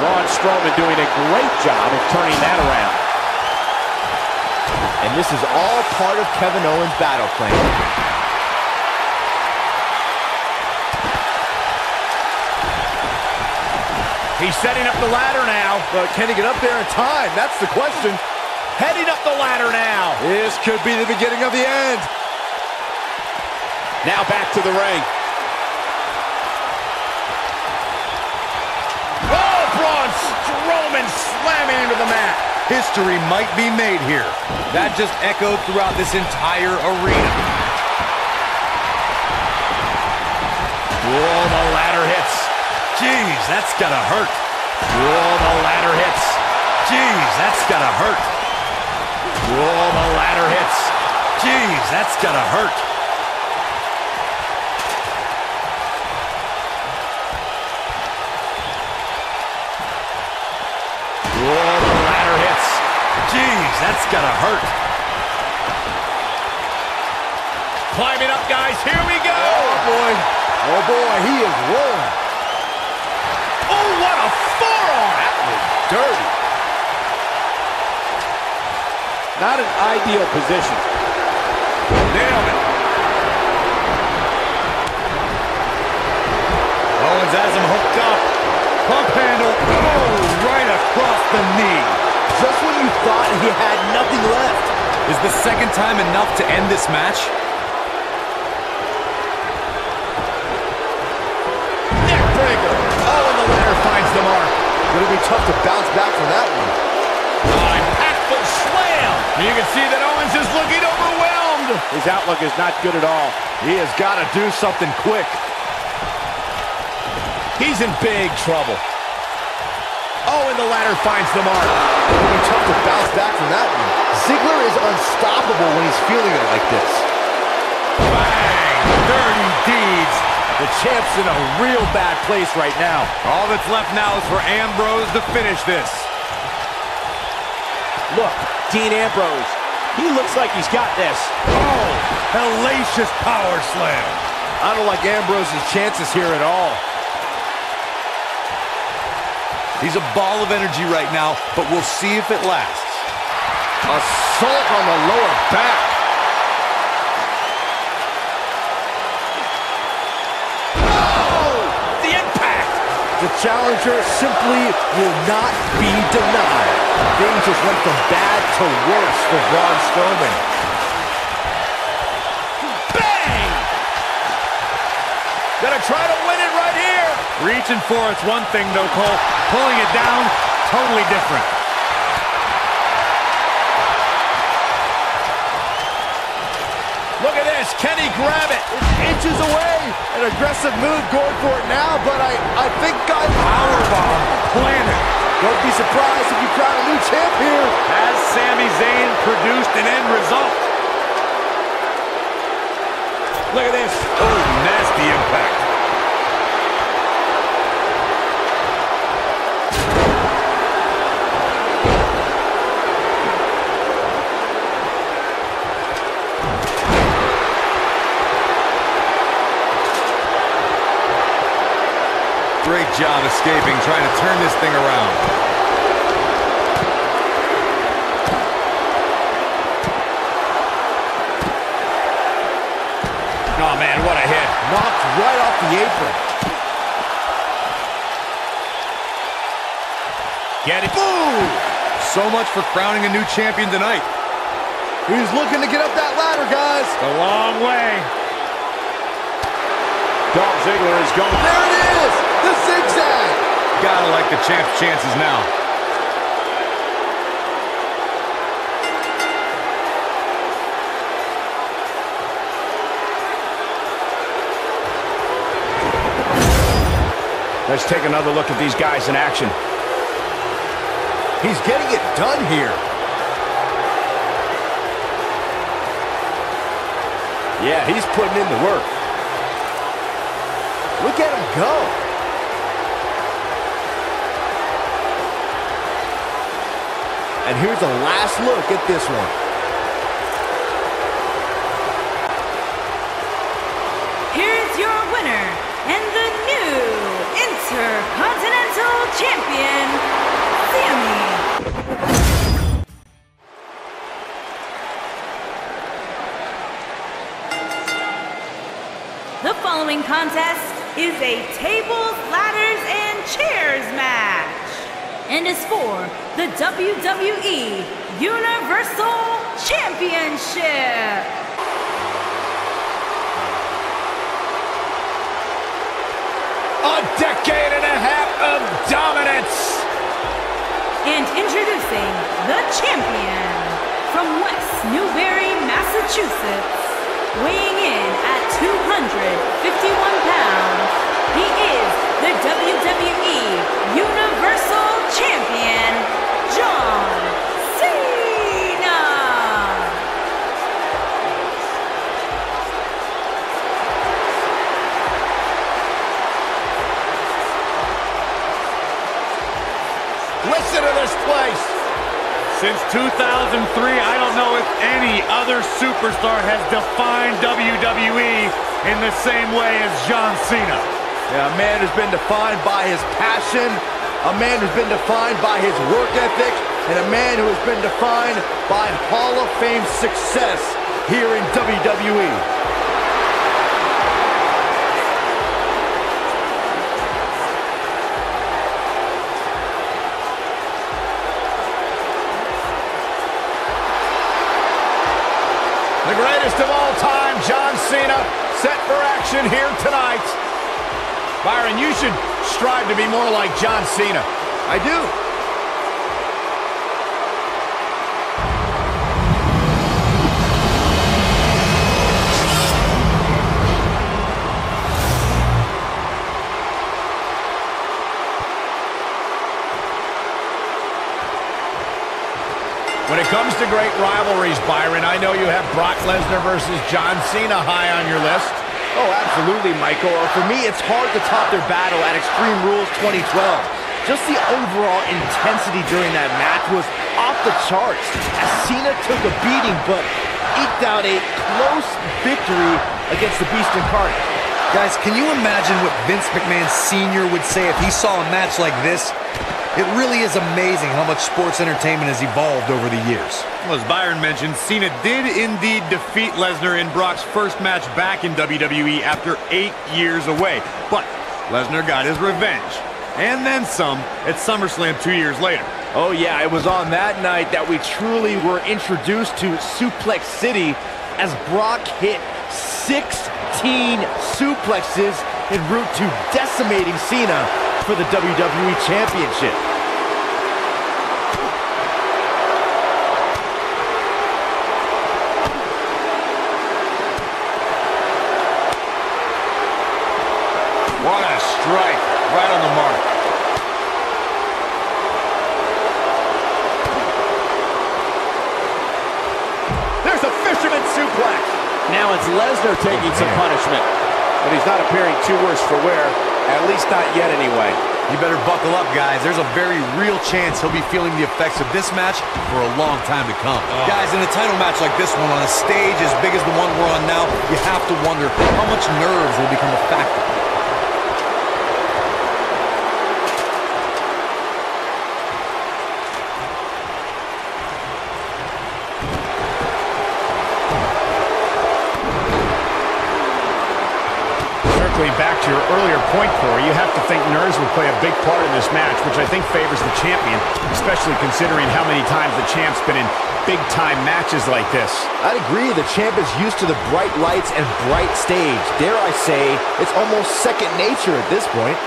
Braun Strowman doing a great job of turning that around. And this is all part of Kevin Owens' battle plan. He's setting up the ladder now. But can he get up there in time? That's the question. Heading up the ladder now. This could be the beginning of the end. Now back to the ring. Oh, Braun Strowman slamming into the mat. History might be made here. That just echoed throughout this entire arena. Whoa, the ladder hits. Jeez, that's gotta hurt. Whoa, the ladder hits. Jeez, that's gotta hurt. Whoa, the ladder hits. Jeez, that's gotta hurt. Jeez, that's gotta hurt. Climbing up, guys. Here we go. Oh, boy. Oh, boy. He is rolling. Oh, what a forearm. That was dirty. Not an ideal position. Nailed it. Owens has him hooked up. Pump handle. Oh, right across the knee. Just when you thought he had nothing left. Is the second time enough to end this match? Neckbreaker. Oh, and the ladder finds the mark. It'll be tough to bounce back from that one. Oh, impactful slam. You can see that Owens is looking overwhelmed. His outlook is not good at all. He has got to do something quick. He's in big trouble. Oh, and the ladder finds the mark. It'll be tough to bounce back from that one. Ziggler is unstoppable when he's feeling it like this. Bang! Dirty deeds. The champ's in a real bad place right now. All that's left now is for Ambrose to finish this. Look, Dean Ambrose He looks like he's got this. Oh, hellacious power slam. I don't like Ambrose's chances here at all. He's a ball of energy right now, but we'll see if it lasts. Assault on the lower back. Oh! The impact! The challenger simply will not be denied. Things just went from bad to worse for Braun Strowman. Gonna try to win it right here. Reaching for it's one thing, though, Cole. Pulling it down, totally different. Look at this. Can he grab it? It's inches away. An aggressive move going for it now, but I think I... Powerbomb planted. Don't be surprised if you crown a new champ here. Has Sami Zayn produced an end result? Look at this. Oh, nasty impact. Great job escaping, trying to turn this thing around. Knocked right off the apron. Get it. Boom! So much for crowning a new champion tonight. He's looking to get up that ladder, guys. A long way. Dolph Ziggler is going. There it is! The zigzag! Gotta like the champ's chances now. Let's take another look at these guys in action. He's getting it done here. Yeah, he's putting in the work. Look at him go. And here's a last look at this one. Intercontinental Champion, Sami. The following contest is a Tables, Ladders, and Chairs match, and is for the WWE Universal Championship. A decade and a half of dominance. And introducing the champion from West Newbury, Massachusetts, weighing in at 251 pounds, he is the WWE Universal Champion, John Cena. Listen to this place. Since 2003, I don't know if any other superstar has defined WWE in the same way as John Cena. Yeah, a man who's been defined by his passion, a man who's been defined by his work ethic, and a man who has been defined by Hall of Fame success here in WWE. The greatest of all time, John Cena, set for action here tonight. Byron, you should strive to be more like John Cena. I do. When it comes to great rivalries, Byron, I know you have Brock Lesnar versus John Cena high on your list. Oh, absolutely, Michael. For me, it's hard to top their battle at Extreme Rules 2012. Just the overall intensity during that match was off the charts as Cena took a beating but eked out a close victory against the Beast Incarnate. Guys, can you imagine what Vince McMahon Sr. would say if he saw a match like this? It really is amazing how much sports entertainment has evolved over the years. Well, as Byron mentioned, Cena did indeed defeat Lesnar in Brock's first match back in WWE after 8 years away. But Lesnar got his revenge, and then some, at SummerSlam 2 years later. Oh yeah, it was on that night that we truly were introduced to Suplex City as Brock hit 16 suplexes en route to decimating Cena for the WWE Championship. What a strike, right on the mark. There's a fisherman suplex. Now it's Lesnar taking some punishment, but he's not appearing too worse for wear. At least not yet, anyway. You better buckle up, guys. There's a very real chance he'll be feeling the effects of this match for a long time to come. Guys, in a title match like this one, on a stage as big as the one we're on now, you have to wonder how much nerves will become a factor. Back to your earlier point, Corey, you have to think nerves will play a big part in this match, which I think favors the champion, especially considering how many times the champ's been in big-time matches like this. I'd agree. The champ is used to the bright lights and bright stage. Dare I say, it's almost second nature at this point.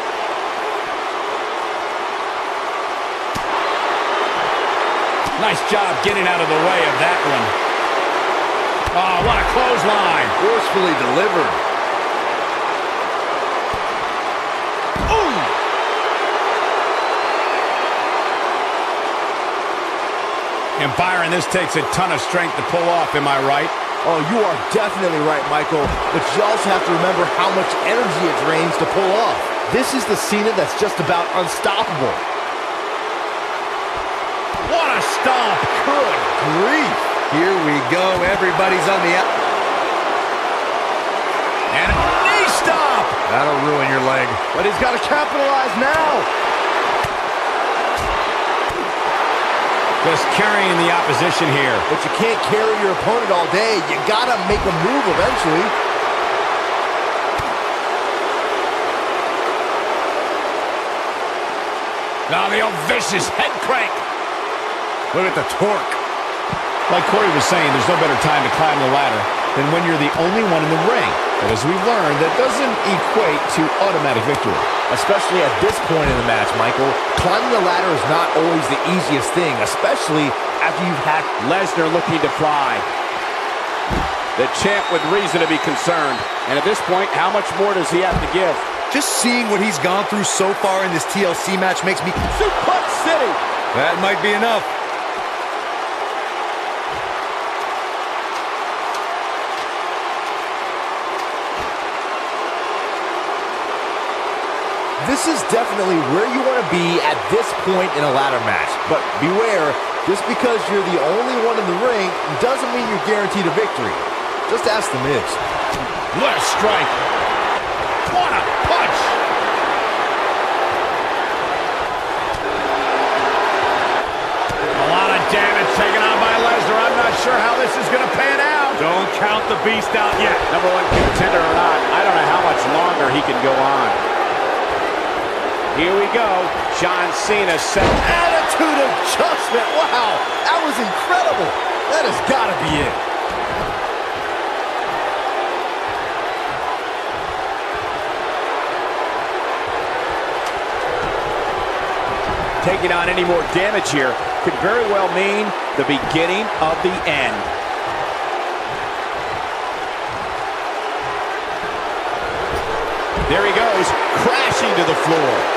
Nice job getting out of the way of that one. Oh, what a clothesline. Forcefully delivered. And Byron, this takes a ton of strength to pull off, am I right? Oh, you are definitely right, Michael. But you also have to remember how much energy it drains to pull off. This is the Cena that's just about unstoppable. What a stomp! Good grief! Here we go. Everybody's on the out. And a knee stop! That'll ruin your leg. But he's got to capitalize now. Just carrying the opposition here. But you can't carry your opponent all day. You gotta make a move eventually. Now the old vicious head crank. Look at the torque. Like Corey was saying, there's no better time to climb the ladder than when you're the only one in the ring. But as we've learned, that doesn't equate to automatic victory. Especially at this point in the match, Michael. Climbing the ladder is not always the easiest thing, especially after you've had Lesnar looking to fly. The champ with reason to be concerned. And at this point, how much more does he have to give? Just seeing what he's gone through so far in this TLC match makes me... Suplex City! That might be enough. This is definitely where you want to be at this point in a ladder match. But beware, just because you're the only one in the ring doesn't mean you're guaranteed a victory. Just ask The Miz. What a strike. What a punch. A lot of damage taken on by Lesnar. I'm not sure how this is going to pan out. Don't count the beast out yet. Number one contender or not, I don't know how much longer he can go on. Here we go. John Cena set. Attitude adjustment. Wow, that was incredible. That has got to be it. Taking on any more damage here could very well mean the beginning of the end. There he goes, crashing to the floor.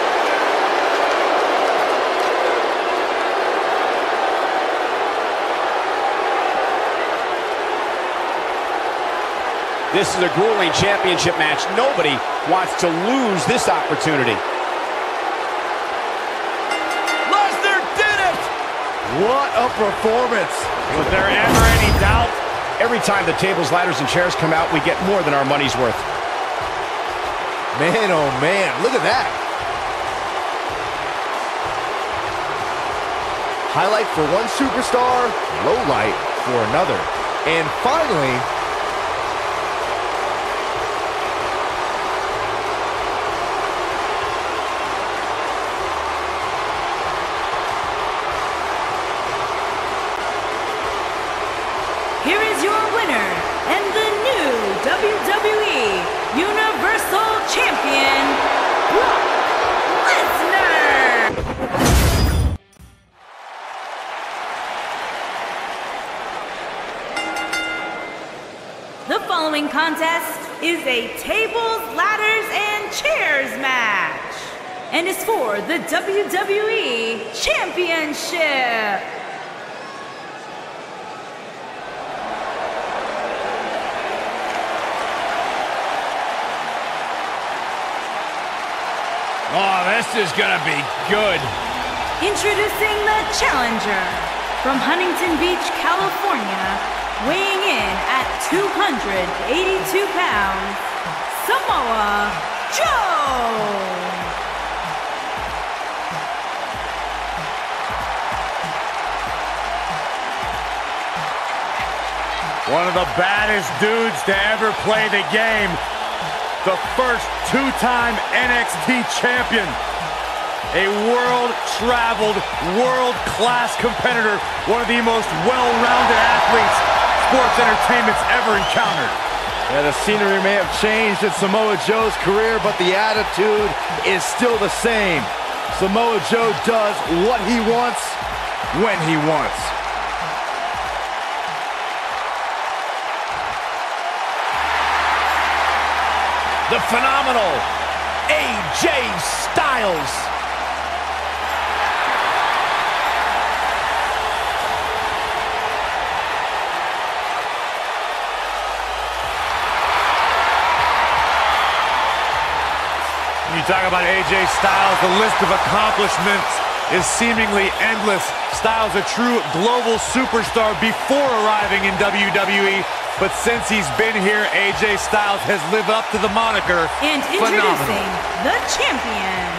This is a grueling championship match. Nobody wants to lose this opportunity. Lesnar did it! What a performance. Was there ever any doubt? Every time the tables, ladders, and chairs come out, we get more than our money's worth. Man, oh man, look at that. Highlight for one superstar, low light for another. And finally, here is your winner and the new WWE Universal Champion, Brock Lesnar. The following contest is a tables, ladders, and chairs match and is for the WWE Championship. Oh, this is gonna be good. Introducing the challenger from Huntington Beach, California, weighing in at 282 pounds, Samoa Joe. One of the baddest dudes to ever play the game. The first two-time NXT champion. A world-traveled, world-class competitor. One of the most well-rounded athletes sports entertainment's ever encountered. Yeah, the scenery may have changed in Samoa Joe's career, but the attitude is still the same. Samoa Joe does what he wants, when he wants. The phenomenal AJ Styles. When you talk about AJ Styles, the list of accomplishments is seemingly endless. Styles, a true global superstar before arriving in WWE. But since he's been here, AJ Styles has lived up to the moniker. And introducing the champion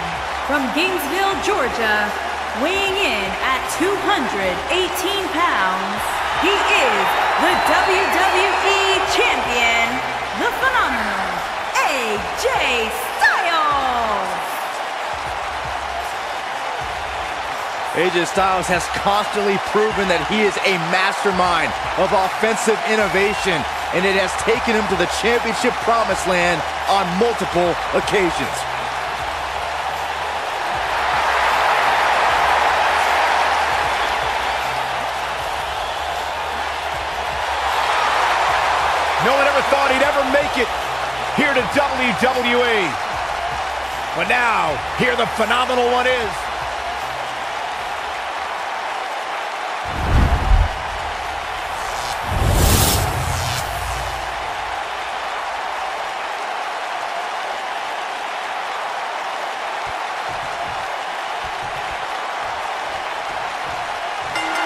from Gainesville, Georgia, weighing in at 218 pounds, he is the WWE Champion, the phenomenal AJ Styles. AJ Styles has constantly proven that he is a mastermind of offensive innovation, and it has taken him to the championship promised land on multiple occasions. No one ever thought he'd ever make it here to WWE. But now, here the phenomenal one is.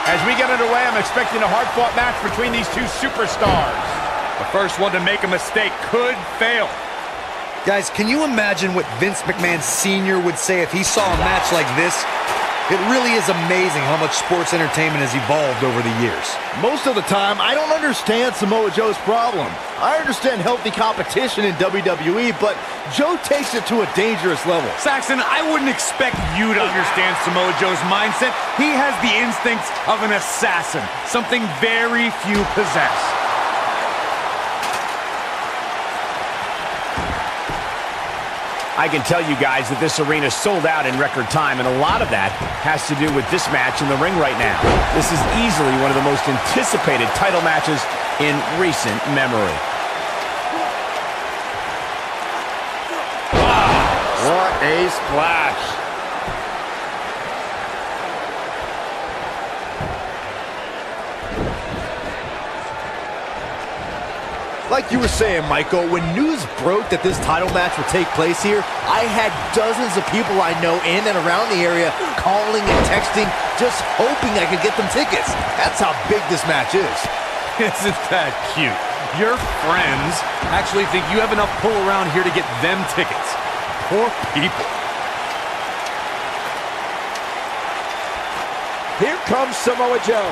As we get underway, I'm expecting a hard-fought match between these two superstars. The first one to make a mistake could fail. Guys, can you imagine what Vince McMahon Sr. would say if he saw a match like this? It really is amazing how much sports entertainment has evolved over the years. Most of the time, I don't understand Samoa Joe's problem. I understand healthy competition in WWE, but Joe takes it to a dangerous level. Saxon, I wouldn't expect you to understand Samoa Joe's mindset. He has the instincts of an assassin, something very few possess. I can tell you guys that this arena sold out in record time, and a lot of that has to do with this match in the ring right now. This is easily one of the most anticipated title matches in recent memory. A splash. Like you were saying, Michael, when news broke that this title match would take place here, I had dozens of people I know in and around the area calling and texting, just hoping I could get them tickets. That's how big this match is. Isn't that cute? Your friends actually think you have enough pull around here to get them tickets. Poor people. Here comes Samoa Joe.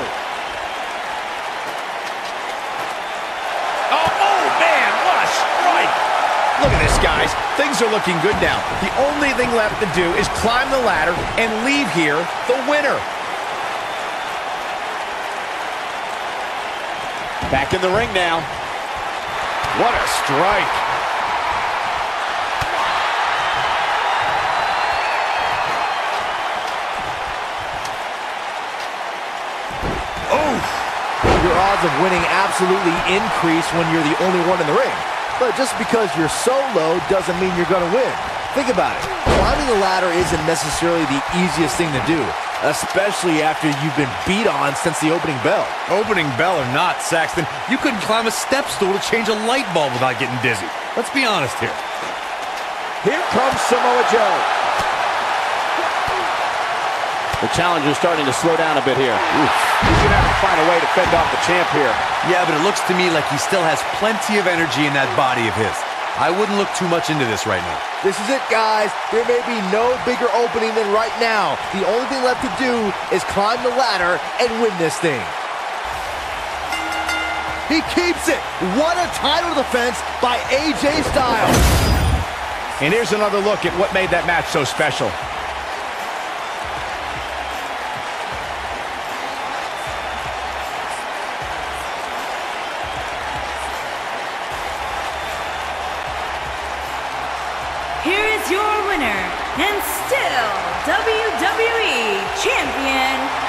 Look at this, guys. Things are looking good now. The only thing left to do is climb the ladder and leave here the winner. Back in the ring now. What a strike. Oof. Your odds of winning absolutely increase when you're the only one in the ring. But just because you're so low doesn't mean you're going to win. Think about it. Climbing the ladder isn't necessarily the easiest thing to do, especially after you've been beat on since the opening bell. Opening bell or not, Saxton, you couldn't climb a step stool to change a light bulb without getting dizzy. Let's be honest here. Here comes Samoa Joe. The challenger's starting to slow down a bit here. Oof. He's going to have to find a way to fend off the champ here. Yeah, but it looks to me like he still has plenty of energy in that body of his. I wouldn't look too much into this right now. This is it, guys. There may be no bigger opening than right now. The only thing left to do is climb the ladder and win this thing. He keeps it. What a title defense by AJ Styles. And here's another look at what made that match so special. Your winner and still WWE Champion,